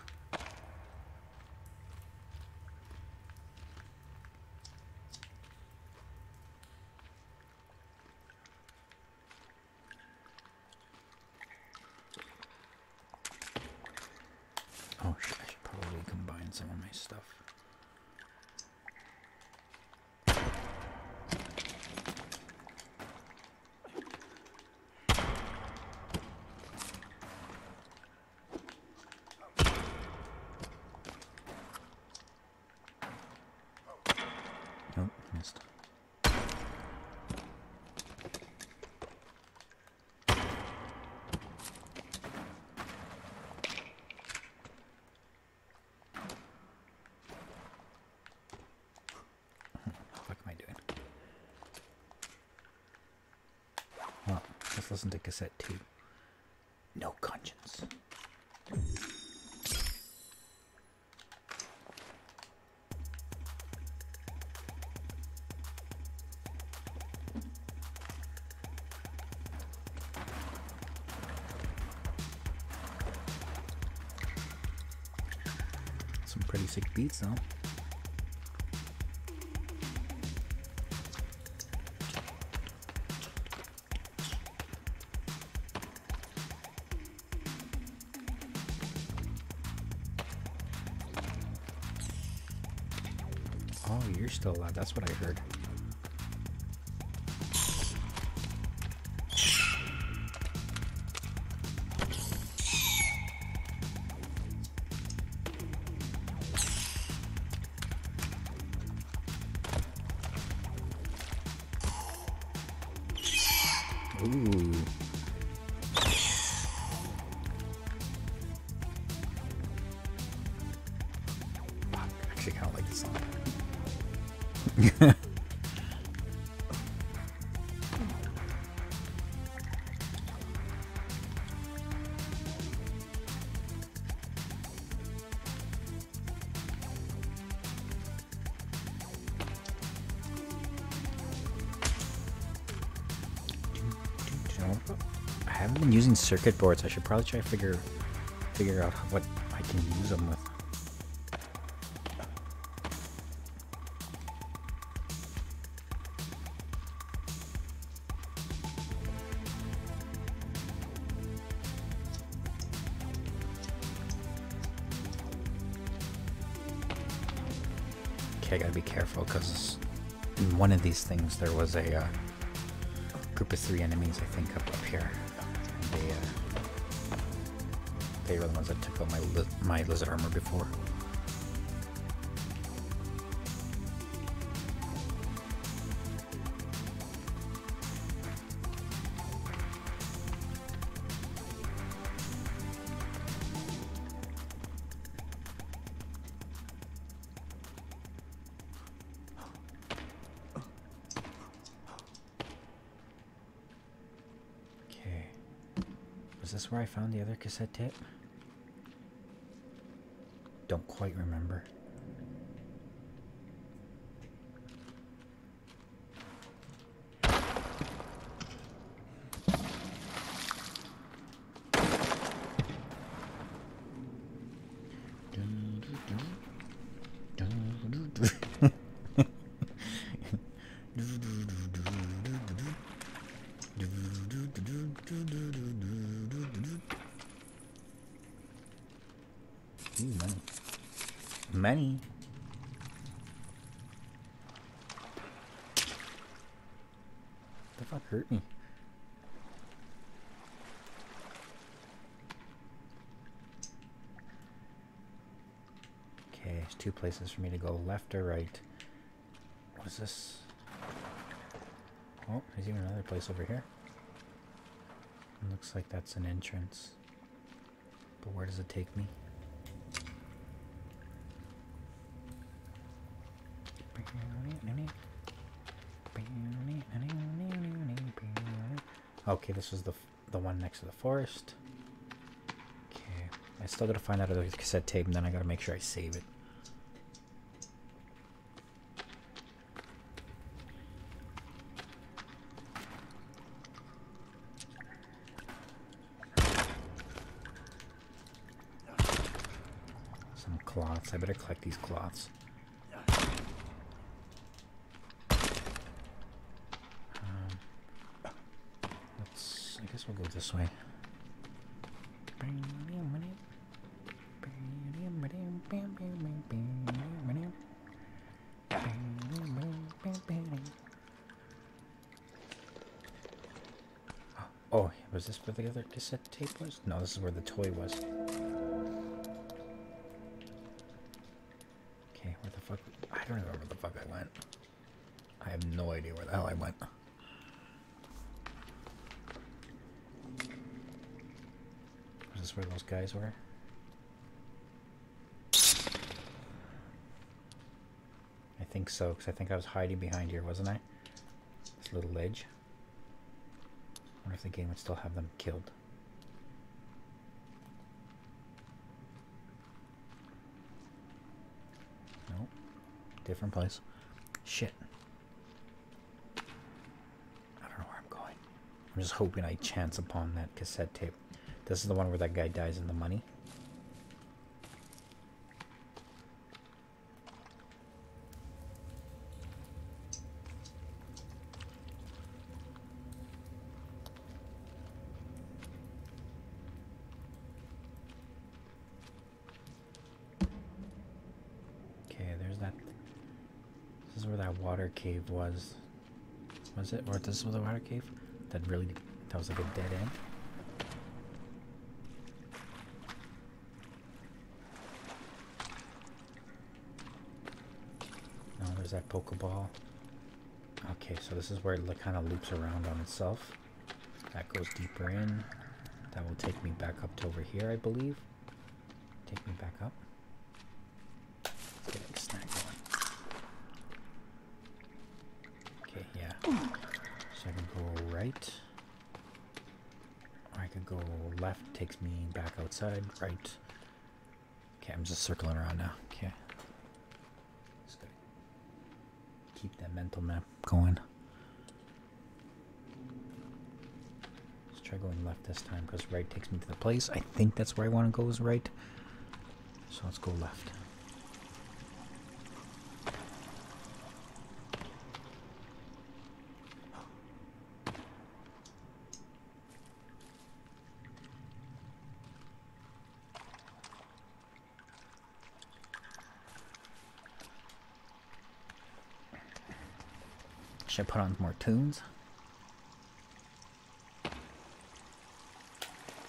Listen to cassette two. No conscience. Some pretty sick beats though. Still alive, that's what I heard. Ooh. I actually kind of like this song. I haven't been using circuit boards. I should probably try to figure figure out what I can use them with. I gotta be careful, because in one of these things there was a uh, group of three enemies, I think, up up here. And they, uh, they were the ones that took out my li my lizard armor before. Is this where I found the other cassette tape? Don't quite remember. Ooh, money. Money. The fuck hurt me? Okay, there's two places for me to go, left or right. What's this? Oh, there's even another place over here. It looks like that's an entrance. But where does it take me? Okay, this was the the one next to the forest. Okay, I still gotta find out another cassette tape, and then I gotta make sure I save it. Some cloths. I better collect these cloths. We'll go this way. Oh, was this where the other cassette tape was? No, this is where the toy was. Okay, where the fuck? I don't remember where the fuck I went. I have no idea where the hell I went. Where those guys were. I think so, because I think I was hiding behind here, wasn't I? This little ledge. I wonder if the game would still have them killed. Nope. Different place. Shit. I don't know where I'm going. I'm just hoping I chance upon that cassette tape. This is the one where that guy dies in the money. Okay, there's that. This is where that water cave was. Was it? Or this was the water cave? That really, that was like a dead end. That Pokeball. Okay, so this is where it kind of loops around on itself. That goes deeper in. That will take me back up to over here, I believe. Take me back up. Let's get a snack going. Okay, yeah. So I can go right. Or I could go left. Takes me back outside. Right. Okay, I'm just circling around now. Okay. Keep that mental map going. Let's try going left this time, because right takes me to the place. I think that's where I want to go, is right. So let's go left. Should I put on more tunes?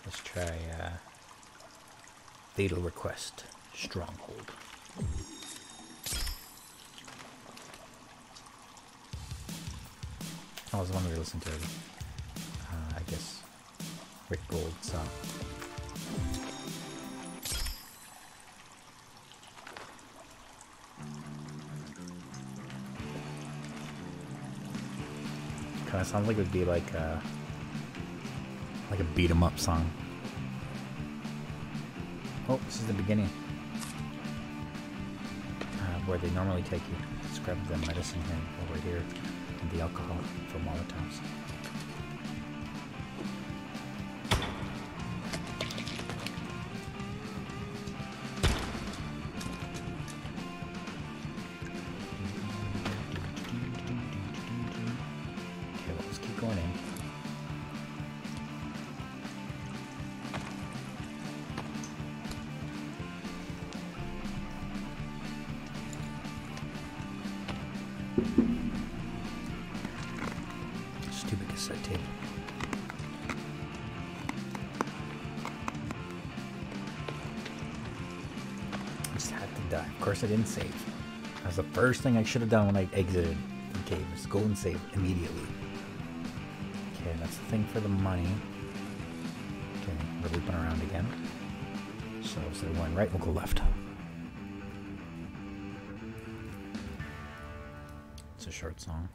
Let's try uh, Fatal Request, Stronghold. That was the one we listened to. Uh, I guess Rick Gold's song. Kind of sounds like it would be like a, like a beat 'em up song. Oh, this is the beginning, uh, where they normally take you. Let's grab the medicine here, over here, and the alcohol for Molotovs. corner. Stupid cassette tape. I just had to die. Of course I didn't save. That's the first thing I should have done when I exited. Okay, let's go and save immediately. Okay, that's the thing for the money. Okay, we're looping around again. So instead of going right, we'll go left. It's a short song.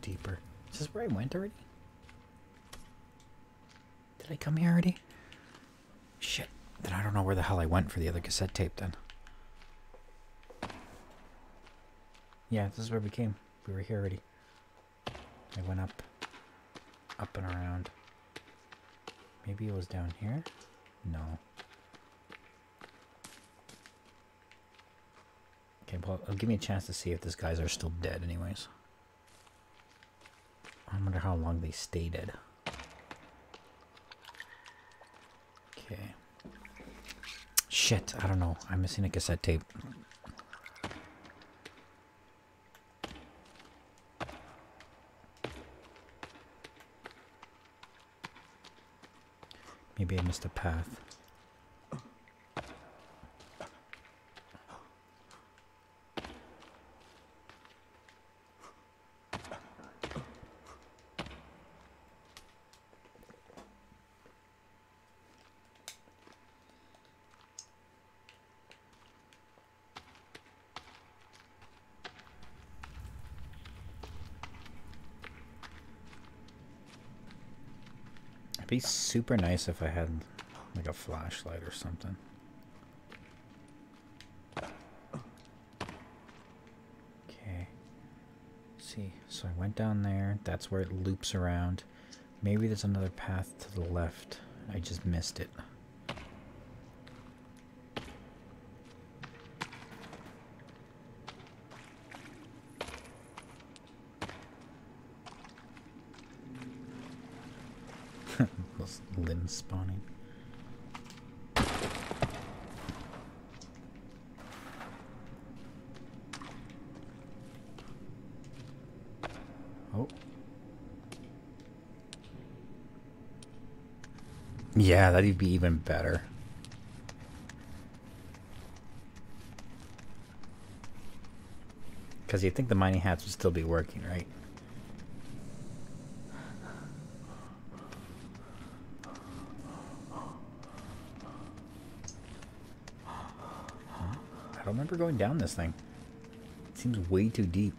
Deeper. Is this where I went already? Did I come here already? Shit. Then I don't know where the hell I went for the other cassette tape then. Yeah, this is where we came. We were here already. I went up. Up and around. Maybe it was down here? No. Okay, well, it'll give me a chance to see if these guys are still dead anyways. I wonder how long they stay dead. Okay. Shit, I don't know. I'm missing a cassette tape. Maybe I missed a path. It'd be super nice if I had like a flashlight or something. Okay. See, so I went down there. That's where it loops around. Maybe there's another path to the left. I just missed it. Limbs spawning. Oh. Yeah, that'd be even better. Because you'd think the mining hats would still be working, right? Remember going down this thing. It seems way too deep.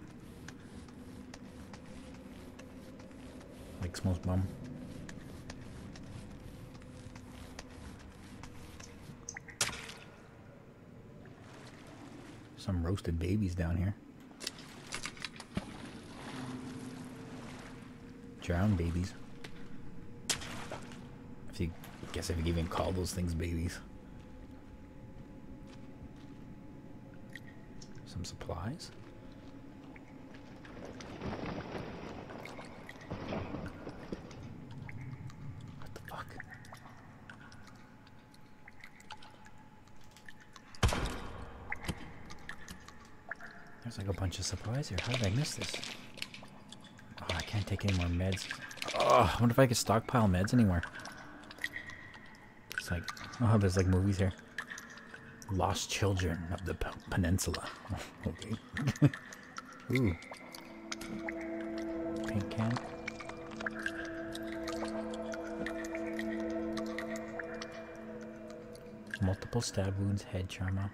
Like smoke bomb. Some roasted babies down here. Drowned babies. If you I guess if you even call those things babies. Some supplies. What the fuck? There's like a bunch of supplies here. How did I miss this? Oh, I can't take any more meds. Oh, I wonder if I could stockpile meds anywhere. It's like, oh, there's like movies here. Lost Children of the Peninsula. Okay. Ooh. Paint can. Multiple stab wounds, head trauma.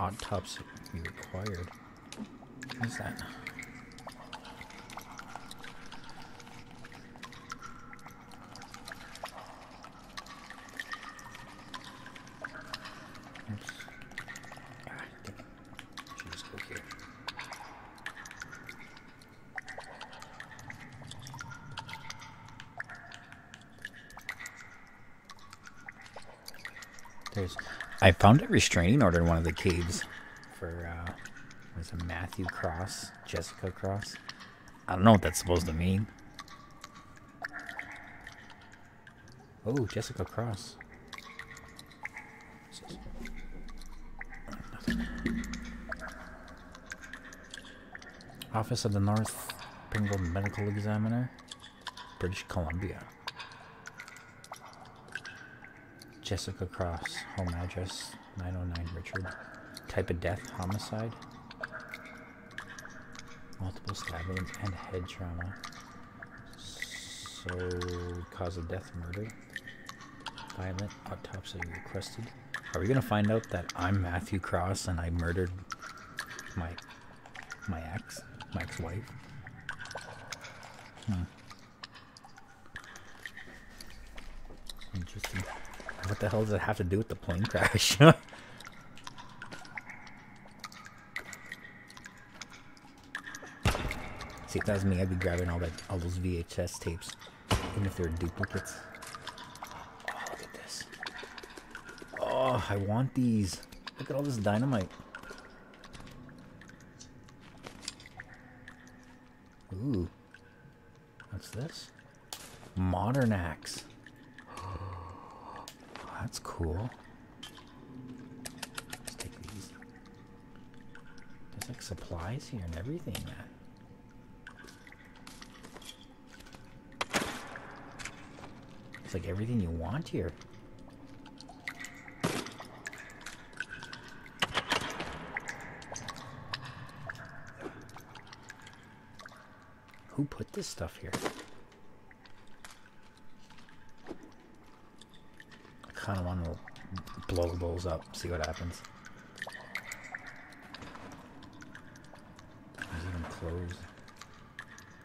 Autopsy required. What is that? There's, I found a restraining order in one of the caves for uh, there's a Matthew Cross, Jessica Cross. I don't know what that's supposed to mean. Oh, Jessica Cross. Office of the North Bengal Medical Examiner, British Columbia. Jessica Cross, home address, nine oh nine Richard. Type of death, homicide. Multiple stab wounds and head trauma. So, cause of death, murder. Violent autopsy requested. Are we gonna find out that I'm Matthew Cross and I murdered my my ex, my ex-wife? Hmm. Interesting. What the hell does it have to do with the plane crash? See, if that was me, I'd be grabbing all that, all those V H S tapes, even if they're duplicates. Oh, I want these. Look at all this dynamite. Ooh. What's this? Modern axe. Oh, that's cool. Let's take these. There's like supplies here and everything, man. It's like everything you want here. Who put this stuff here? I kind of want to blow those up, see what happens. There's even clothes.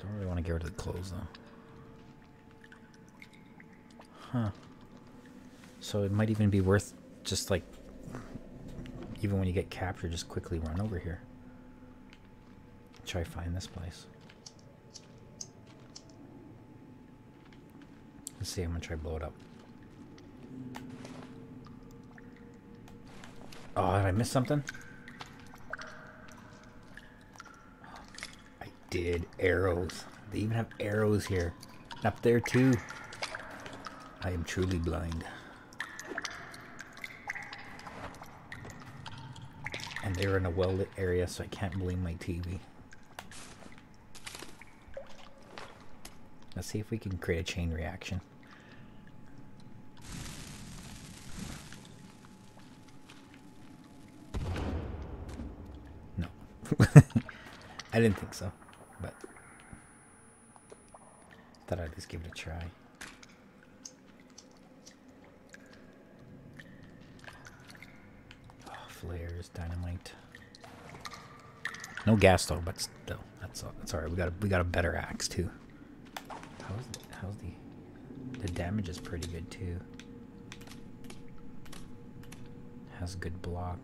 Don't really want to get rid of the clothes though. Huh. So it might even be worth just like, even when you get captured, just quickly run over here. Try to find this place. Let's see, I'm gonna try to blow it up. Oh, did I miss something? I did. Arrows. They even have arrows here. Up there too. I am truly blind. And they were in a well-lit area, so I can't blame my T V. Let's see if we can create a chain reaction. No. I didn't think so, but thought I'd just give it a try. Oh, flares, dynamite. No gas though, but still, that's all, that's all right. We got a, we got a better axe too. How's the, how's the... The damage is pretty good, too. Has good block.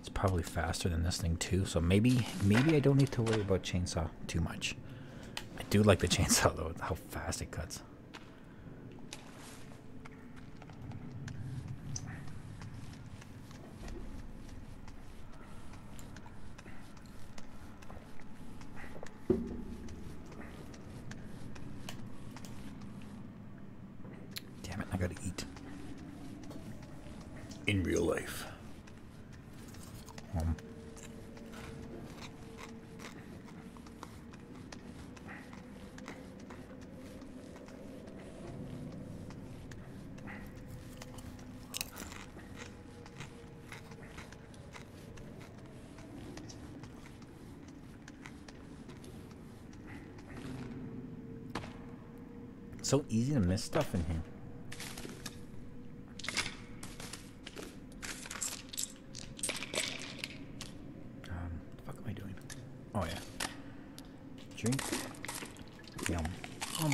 It's probably faster than this thing, too. So maybe maybe I don't need to worry about chainsaw too much. I do like the chainsaw, though, how fast it cuts. It's so easy to miss stuff in here. Um, what the fuck am I doing? Oh yeah. Drink. Yum. Um.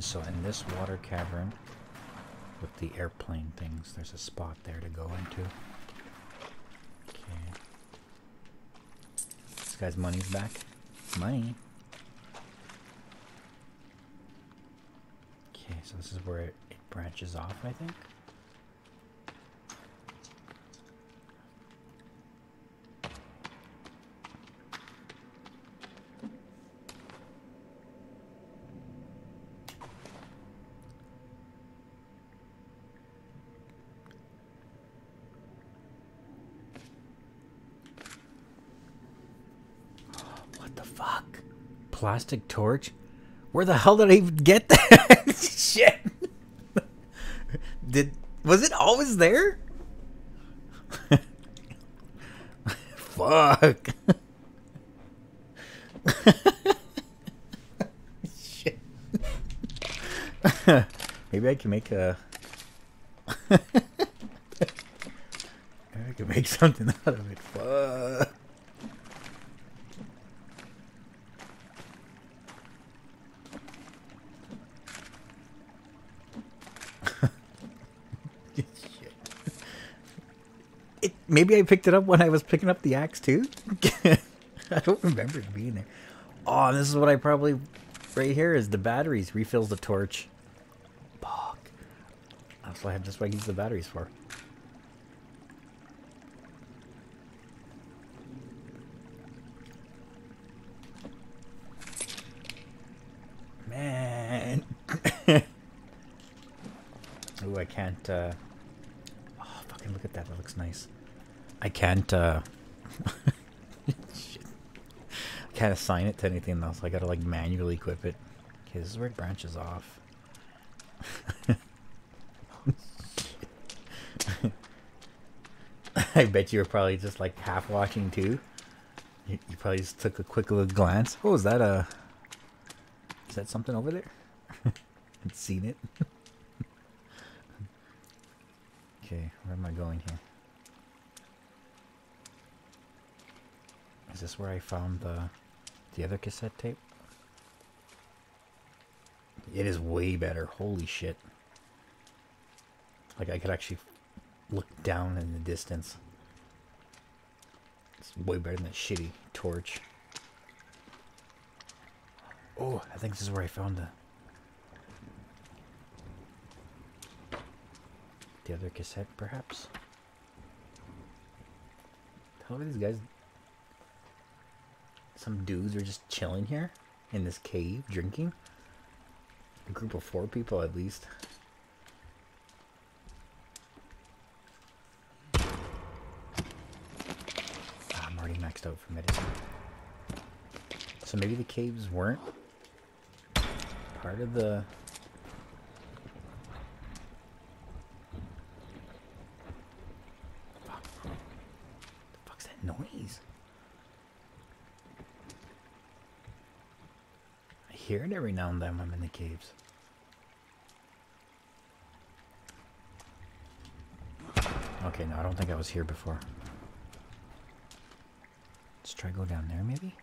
So in this water cavern with the airplane things, there's a spot there to go into. Okay. This guy's money's back. Money. This is where it branches off, I think. Plastic torch? Where the hell did I even get that? Shit. Did was it always there? Fuck. Shit. Maybe I can make a Maybe I can make something out of it. Fuck. Maybe I picked it up when I was picking up the axe too. I don't remember it being there. Oh, this is what I probably... Right here is the batteries. Refills the torch. Fuck. That's what I have, that's what I use the batteries for. Man. Ooh, I can't... Uh... Oh, fucking look at that. That looks nice. I can't, uh, shit. I can't assign it to anything else. I gotta, like, manually equip it. Okay, this is where it branches off. I bet you were probably just, like, half-watching, too. You, you probably just took a quick little glance. Oh, is that a... Is that something over there? I've seen it. Okay, where am I going here? Is this where I found the the other cassette tape? It is way better. Holy shit. Like, I could actually look down in the distance. It's way better than that shitty torch. Oh, I think this is where I found the the other cassette, perhaps? How are these guys... Some dudes are just chilling here in this cave, drinking. A group of four people, at least. Ah, I'm already maxed out for medicine. So maybe the caves weren't part of the... Fuck. What the fuck's that noise? Hear it every now and then when I'm in the caves. Okay, no, I don't think I was here before. Let's try go down there, maybe?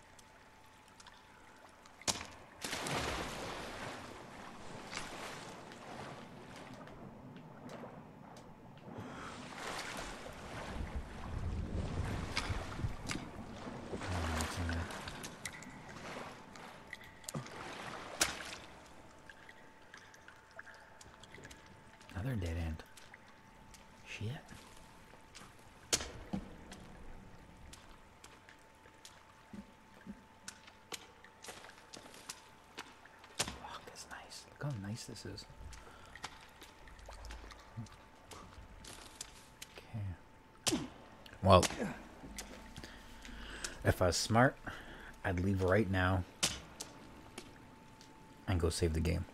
This is okay. Well, if I was smart, I'd leave right now and go save the game.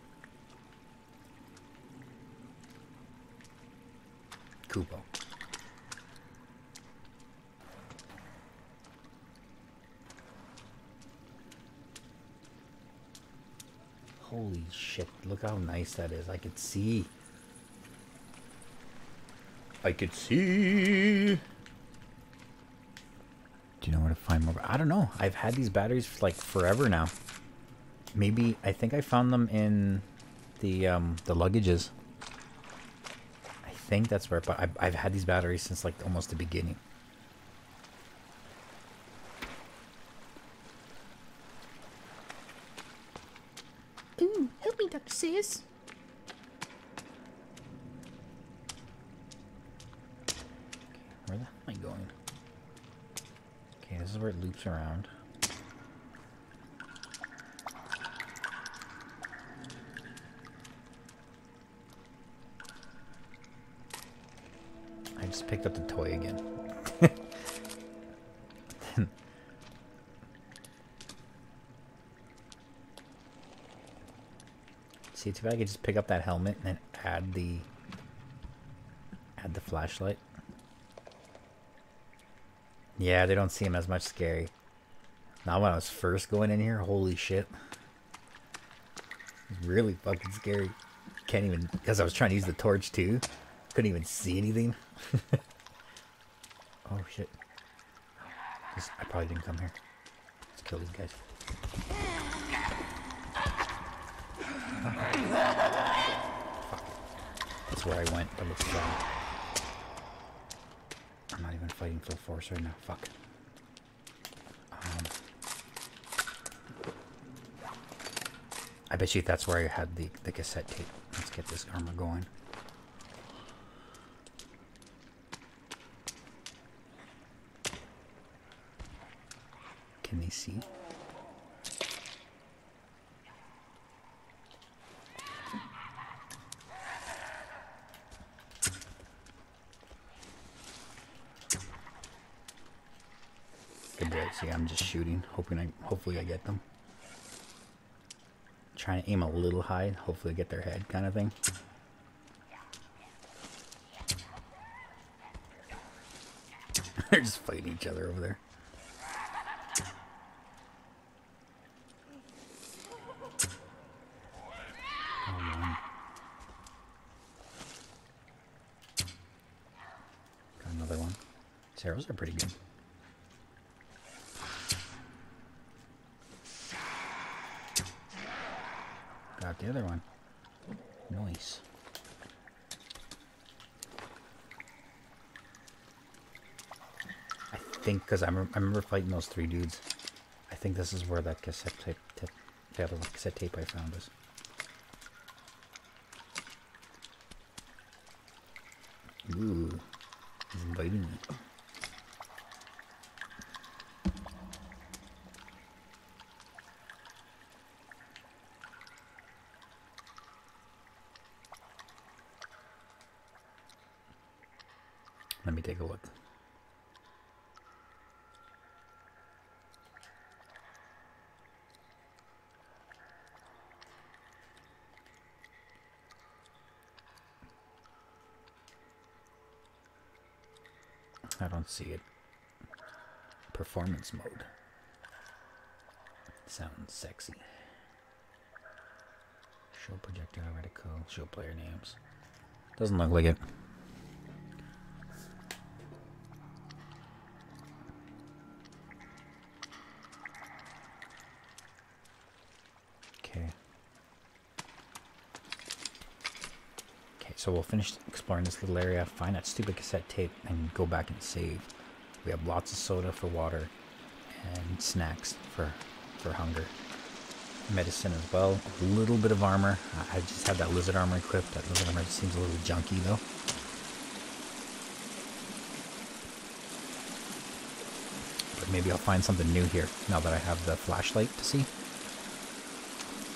Koopa. Holy shit, look how nice that is. I could see. I could see. Do you know where to find more? I don't know. I've had these batteries for like forever now. Maybe, I think I found them in the um, the luggages. I think that's where, but I've, I've had these batteries since like almost the beginning. it loops around. I just picked up the toy again. See, if I could just pick up that helmet and then add the add the flashlight. Yeah, they don't seem as much scary. Not when I was first going in here. Holy shit! It's really fucking scary. Can't even, because I was trying to use the torch too. Couldn't even see anything. Oh shit! This, I probably didn't come here. Let's kill these guys. Fuck. That's where I went, but it's uh, I'm not even fighting full force right now. Fuck. Um, I bet you that's where I had the, the cassette tape. Let's get this armor going. Can they see? See, I'm just shooting, hoping I, hopefully I get them. Trying to aim a little high, hopefully get their head, kind of thing. They're just fighting each other over there. Got another one. These arrows are pretty good. The other one. Nice. I think, because I, I remember fighting those three dudes, I think this is where that cassette tape, tip, the other cassette tape I found is. Ooh, he's inviting me. Let me take a look. I don't see it. Performance mode. Sounds sexy. Show projector, reticle, show player names. Doesn't look like it. So we'll finish exploring this little area, find that stupid cassette tape, and go back and save. We have lots of soda for water, and snacks for for hunger. Medicine as well, a little bit of armor. I just had that lizard armor equipped. That lizard armor seems a little junky though. But maybe I'll find something new here, now that I have the flashlight to see.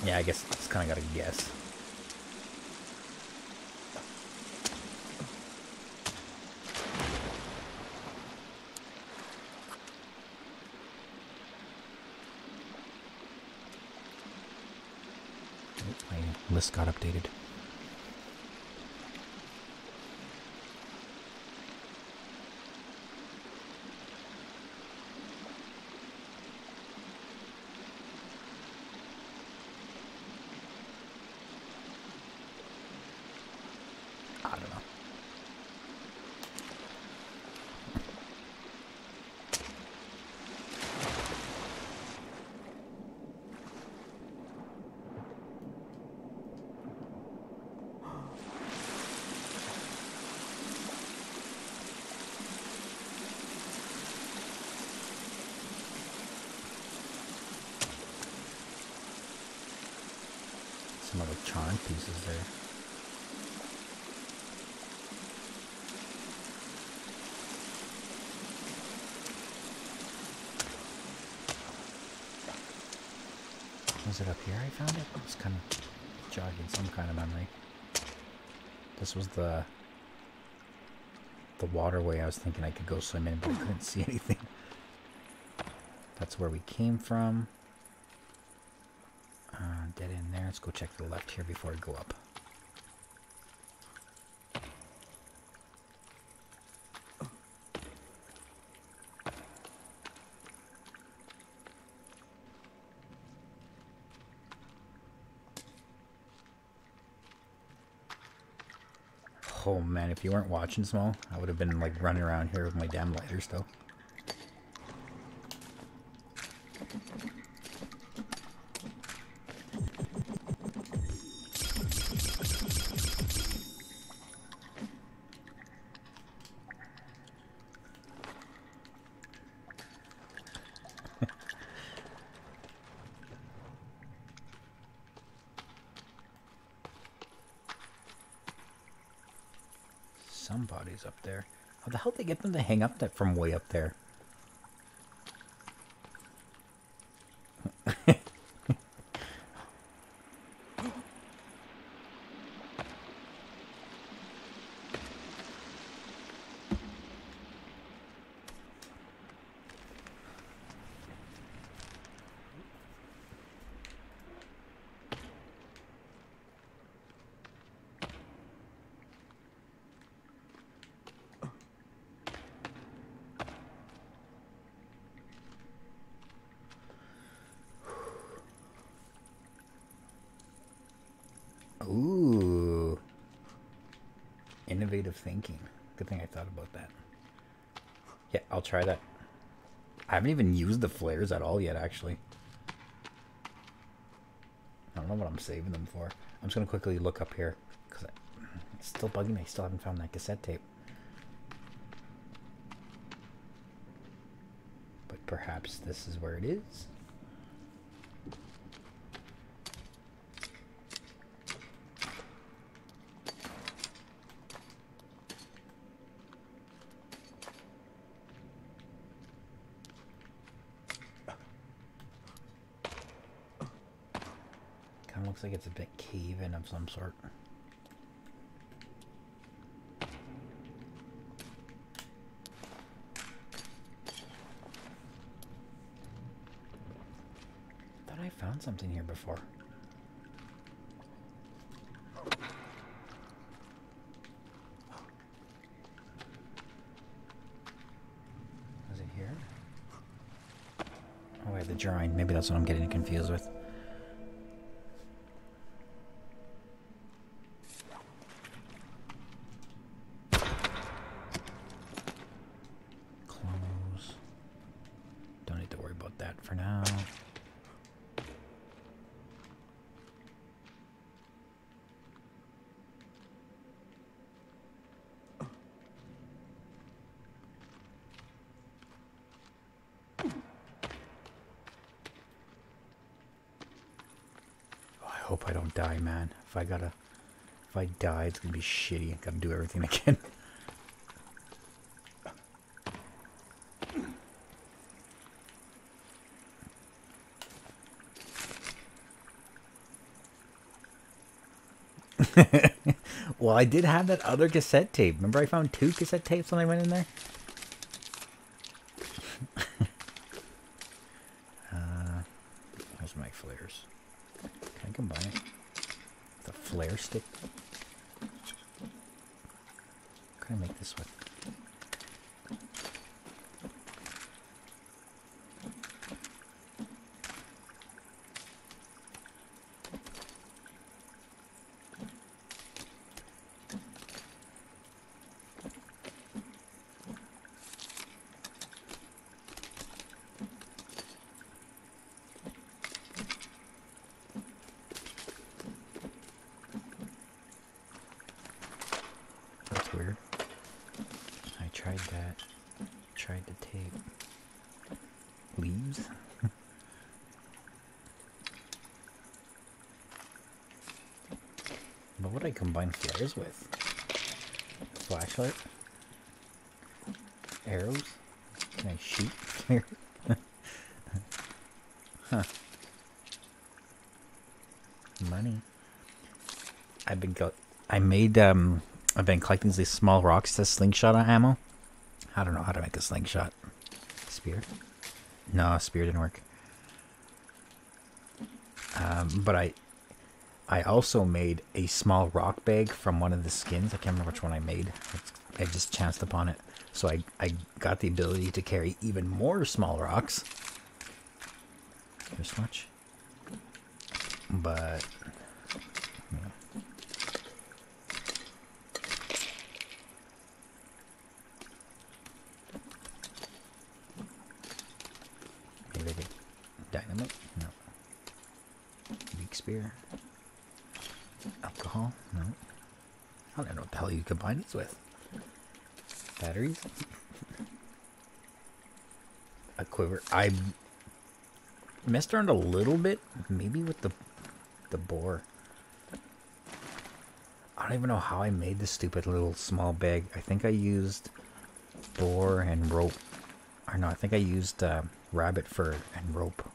Yeah, I guess I just kind of got to guess. List got updated. I don't know. Some electronic pieces there. Was it up here I found it? It's kind of jogging some kind of memory. This was the the waterway I was thinking I could go swim in, but I couldn't see anything. That's where we came from. Uh, dead end there. Let's go check to the left here before I go up. Oh man, if you weren't watching, Small, I would have been like running around here with my damn lighter still. Somebody's up there. How the hell did they get them to hang up that from way up there? Ooh, innovative thinking. Good thing I thought about that. Yeah, I'll try that. I haven't even used the flares at all yet, actually. I don't know what I'm saving them for. I'm just gonna quickly look up here because it's still bugging me. I still haven't found that cassette tape. But perhaps this is where it is. Looks like it's a bit cave-in of some sort. Thought I found something here before. Was it here? Oh, I had the drawing. Maybe that's what I'm getting confused with. Hope I don't die, man. If I gotta, if I die, it's gonna be shitty. I gotta do everything I can. Well, I did have that other cassette tape. Remember, I found two cassette tapes when I went in there. uh, where's my flares? I can buy it. The flare stick. What can I make this with? Weird. I tried that. Tried to tape leaves. What would I combine flares with? Flashlight? Arrows? Can I shoot? Huh. money. I've been go I made um I've been collecting these small rocks to slingshot ammo. I don't know how to make a slingshot. Spear? No, spear didn't work. Um, but I I also made a small rock bag from one of the skins. I can't remember which one I made. I just chanced upon it. So I, I got the ability to carry even more small rocks. This much. But... You know. Dynamite? No. Weak spear? Alcohol? No. I don't know what the hell you combine these with. Batteries? A quiver. I messed around a little bit, maybe with the the boar. I don't even know how I made this stupid little small bag. I think I used boar and rope. Or no, I think I used uh, rabbit fur and rope.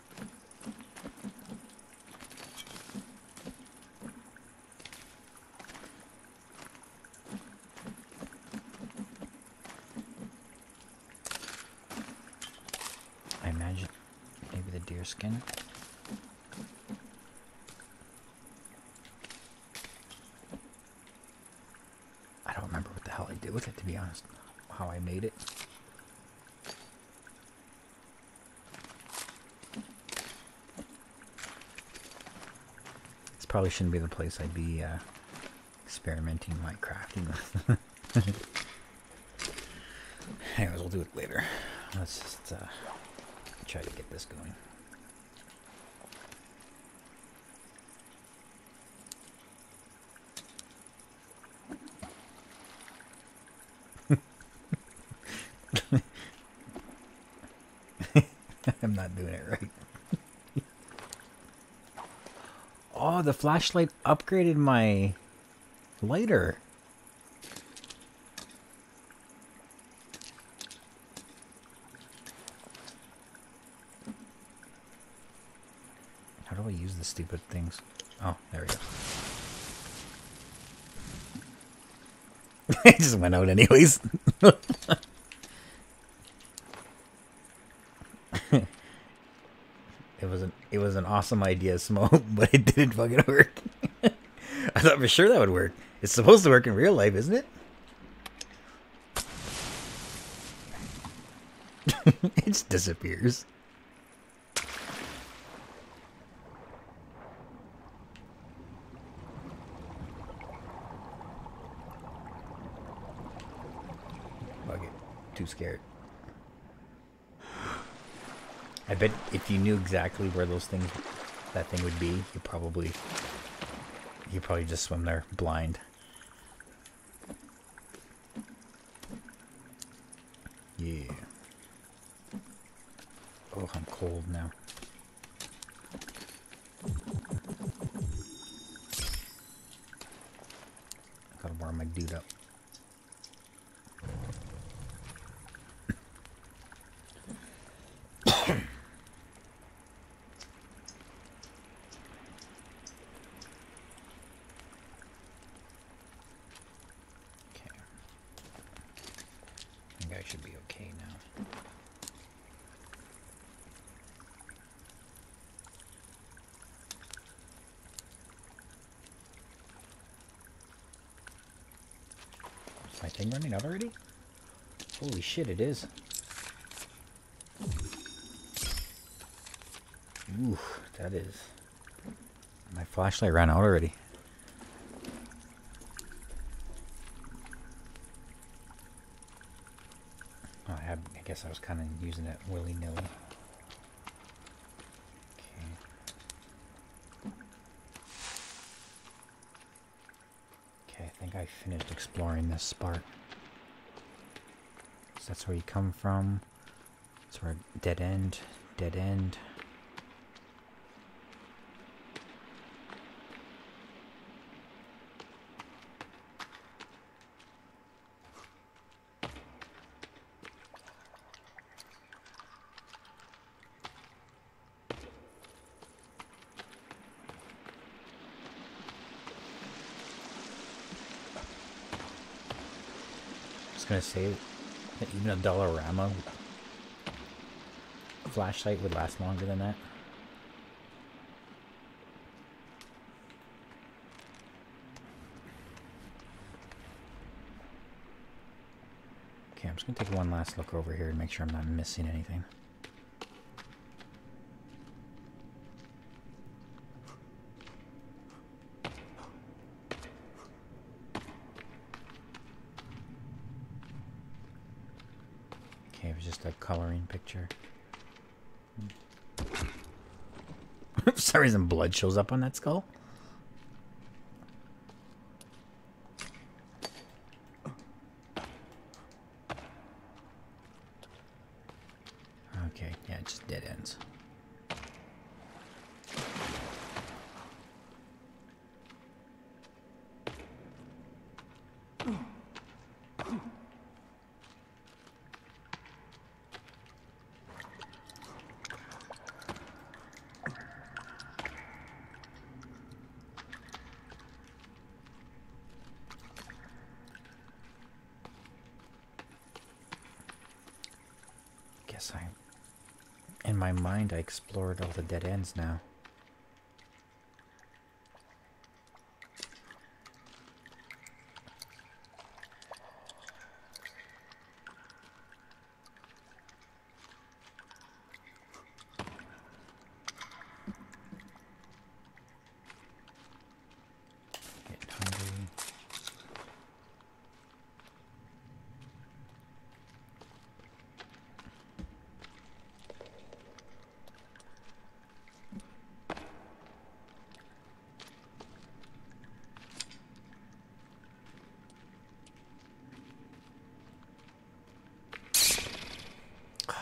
Skin. I don't remember what the hell I did with it, to be honest, how I made it. This probably shouldn't be the place I'd be uh, experimenting my crafting with. Anyways, we'll do it later. Let's just uh, try to get this going. I'm not doing it right. Oh, the flashlight upgraded my lighter. How do I use the stupid things? Oh, there we go. It just went out anyways. It was an it was an awesome idea, Smoke, but it didn't fucking work. I thought for sure that would work. It's supposed to work in real life, isn't it? It just disappears. Fuck it. Too scared. I bet if you knew exactly where those things, that thing would be, you probably, you probably just swim there blind. Yeah. Oh, I'm cold now. I gotta warm my dude up. Thing running out already? Holy shit, it is. Ooh, that is. My flashlight ran out already. Oh, I, had, I guess I was kind of using it willy-nilly. I finished exploring this part. So that's where you come from. That's where dead end, dead end. just gonna say that even a Dollarama flashlight would last longer than that. Okay, I'm just gonna take one last look over here and make sure I'm not missing anything. Coloring picture. For some reason, blood shows up on that skull. Okay, yeah, it just dead ends. In my mind, I explored all the dead ends now.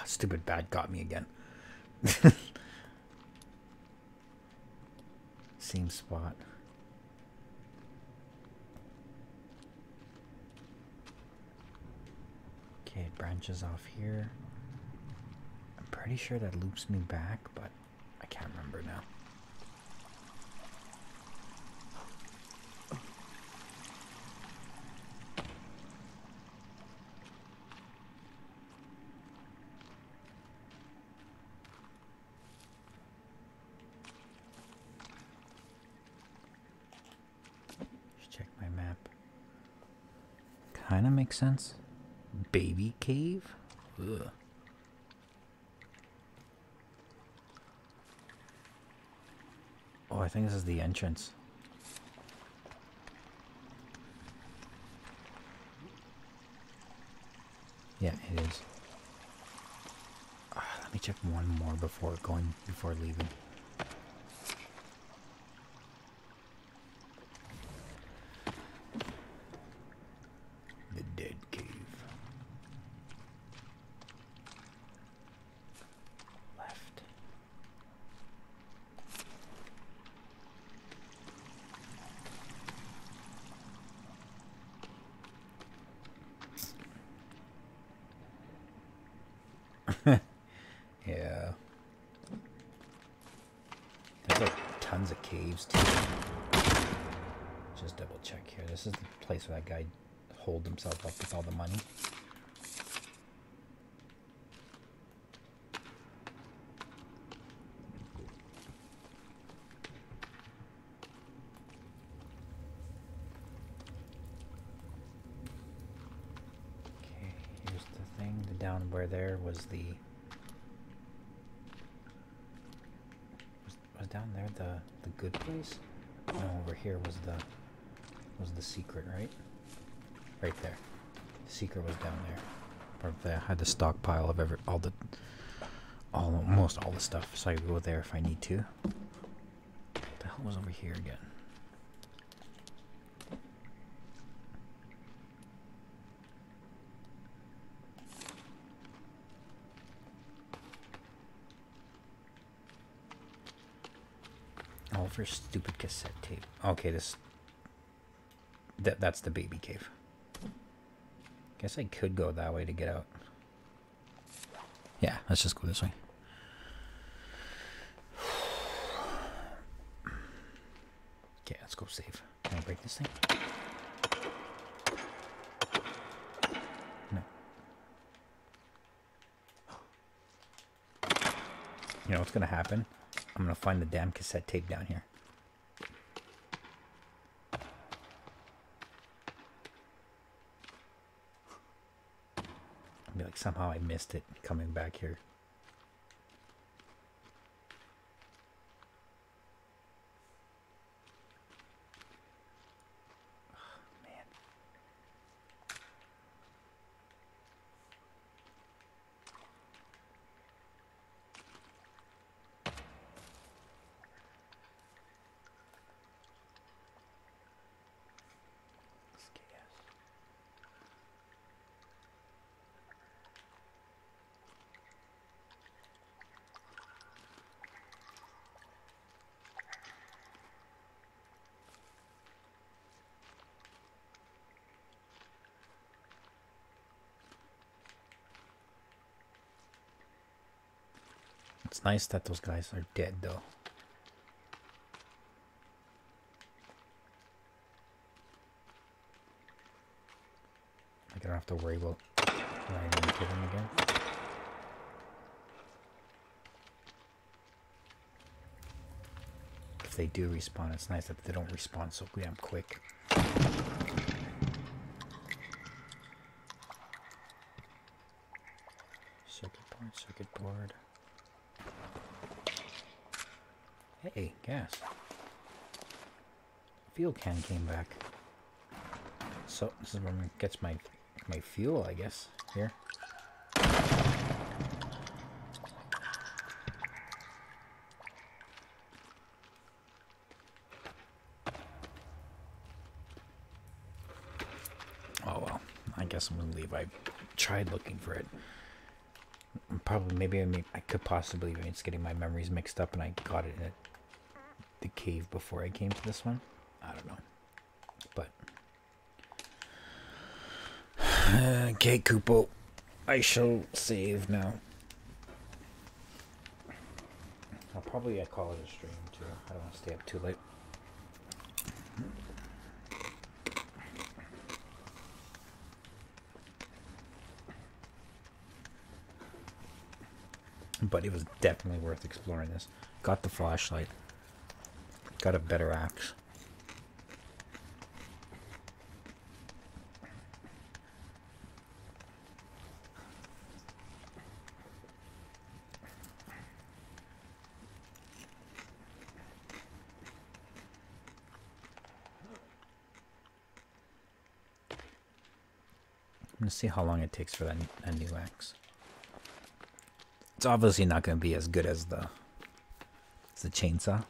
Stupid bat got me again. Same spot. Okay, it branches off here. I'm pretty sure that loops me back, but I can't remember now. Kinda makes sense. Baby cave? Ugh. Oh, I think this is the entrance. Yeah, it is. Uh, let me check one more before going, before leaving. Yeah. There's like tons of caves too. Just double check here. This is the place where that guy holed himself up with all the money. Okay, here's the thing. The down where there was the... down there the the good place? No, over here was the was the secret, right? Right there. The secret was down there. Or there I had the stockpile of every all the all almost all the stuff, so I could go there if I need to. What the hell was over here again? For stupid cassette tape. Okay, this that that's the baby cave. Guess I could go that way to get out. Yeah, let's just go this way. Okay, let's go save. Can I break this thing? what's gonna happen? I'm gonna find the damn cassette tape down here. I'll be like, somehow I missed it coming back here. It's nice that those guys are dead, though. I don't have to worry about running into them again. If they do respawn, it's nice that they don't respawn so damn quick. Circuit board, circuit board. Hey, gas. Fuel can came back. So this is where I gets my my fuel, I guess. Here. Oh well, I guess I'm gonna leave. I tried looking for it. Probably, maybe I mean, I could possibly. It's getting my memories mixed up, and I got it in a the cave before I came to this one. I don't know, but okay, Koopo, I shall save now. I'll probably I call it a stream too. I don't want to stay up too late. But it was definitely worth exploring this. Got the flashlight. Got a better axe. I'm gonna see how long it takes for that, that new axe. It's obviously not gonna be as good as the as the chainsaw.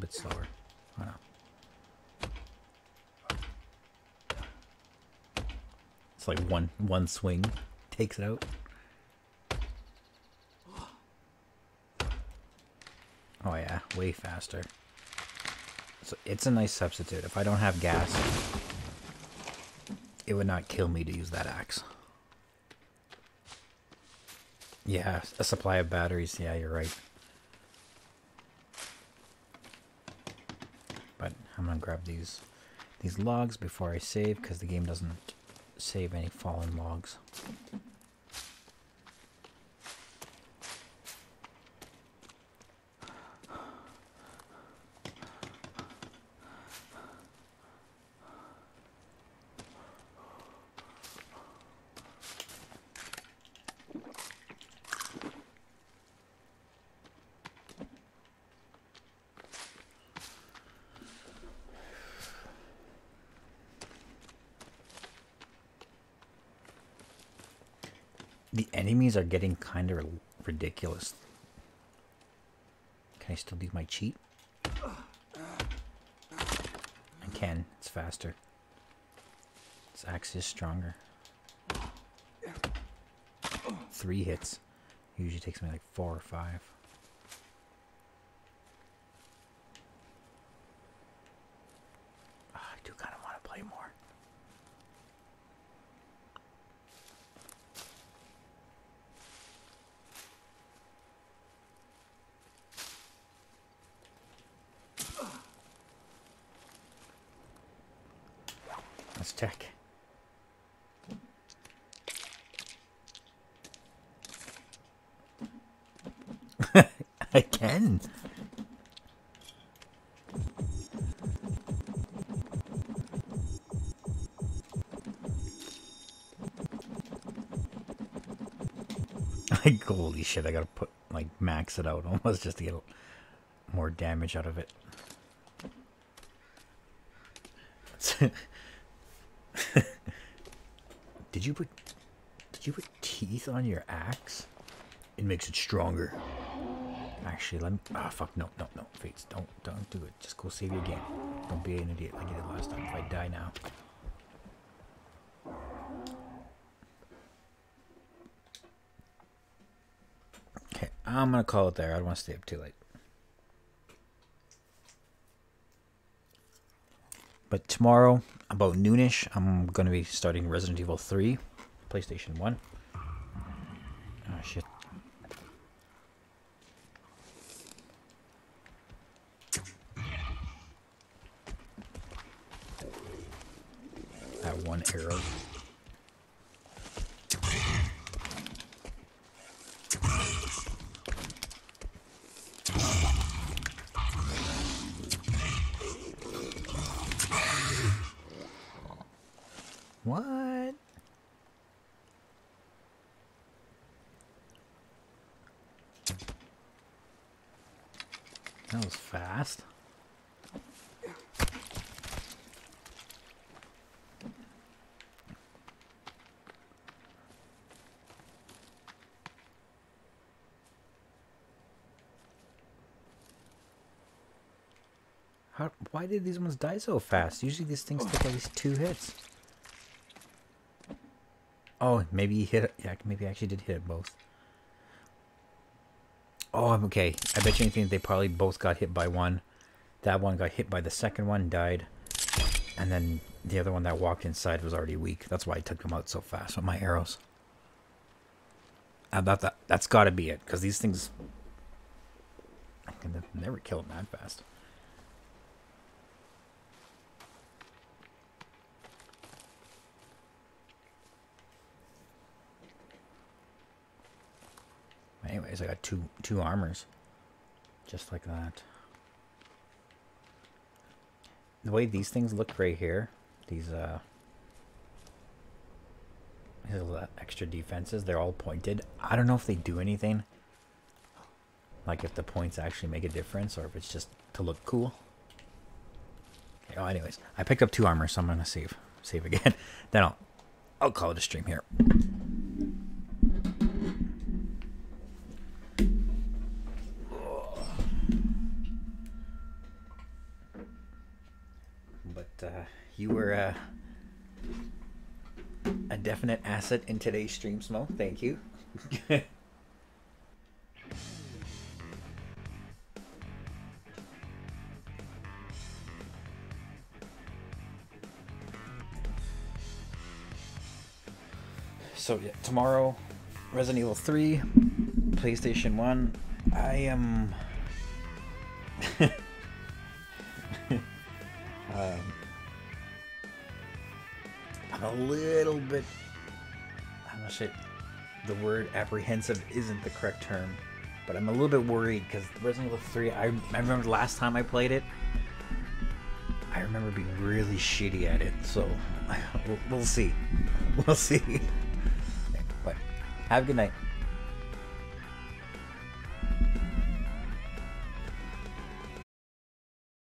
Bit slower. I know. It's like one one swing takes it out. Oh yeah, way faster. So it's a nice substitute. If I don't have gas, it would not kill me to use that axe. Yeah, a supply of batteries. Yeah, you're right. I'm gonna grab these these logs before I save, because the game doesn't save any fallen logs. Are getting kind of ridiculous. Can I still do my cheat? I can. It's faster. This axe is stronger. Three hits. It usually takes me like four or five. I can. Like, holy shit, I gotta put, like, max it out almost just to get more damage out of it. Did you put, did you put teeth on your axe? It makes it stronger. Actually, let me, ah, oh, fuck, no, no, no, Fates, don't, don't do it. Just go save your game. Don't be an idiot like you did last time. If I die now. Okay, I'm gonna call it there. I don't want to stay up too late. But tomorrow, about noonish, I'm going to be starting Resident Evil three, PlayStation one. Oh, shit. That one arrow. What? That was fast. How, why did these ones die so fast? Usually these things take at least two hits. Oh, maybe he hit it. Yeah, maybe I actually did hit it both. Oh, I'm okay. I bet you anything they probably both got hit by one. That one got hit by the second one, died. And then the other one that walked inside was already weak. That's why I took them out so fast with my arrows. About that, that's got to be it. Because these things... I can never kill them that fast. Anyways, I got two two armors, just like that. The way these things look right here, these uh, these little extra defenses, they're all pointed. I don't know if they do anything, like if the points actually make a difference or if it's just to look cool. Okay, oh, anyways, I picked up two armors, so I'm gonna save save again. Then I'll I'll call it a stream here. You were uh, a definite asset in today's stream, Smo. Thank you. So yeah, tomorrow, Resident Evil three, PlayStation one. I am... um... a little bit, I'm not sure the word apprehensive isn't the correct term, but I'm a little bit worried because Resident Evil three, I, I remember last time I played it, I remember being really shitty at it, so we'll, we'll see. We'll see. But have a good night.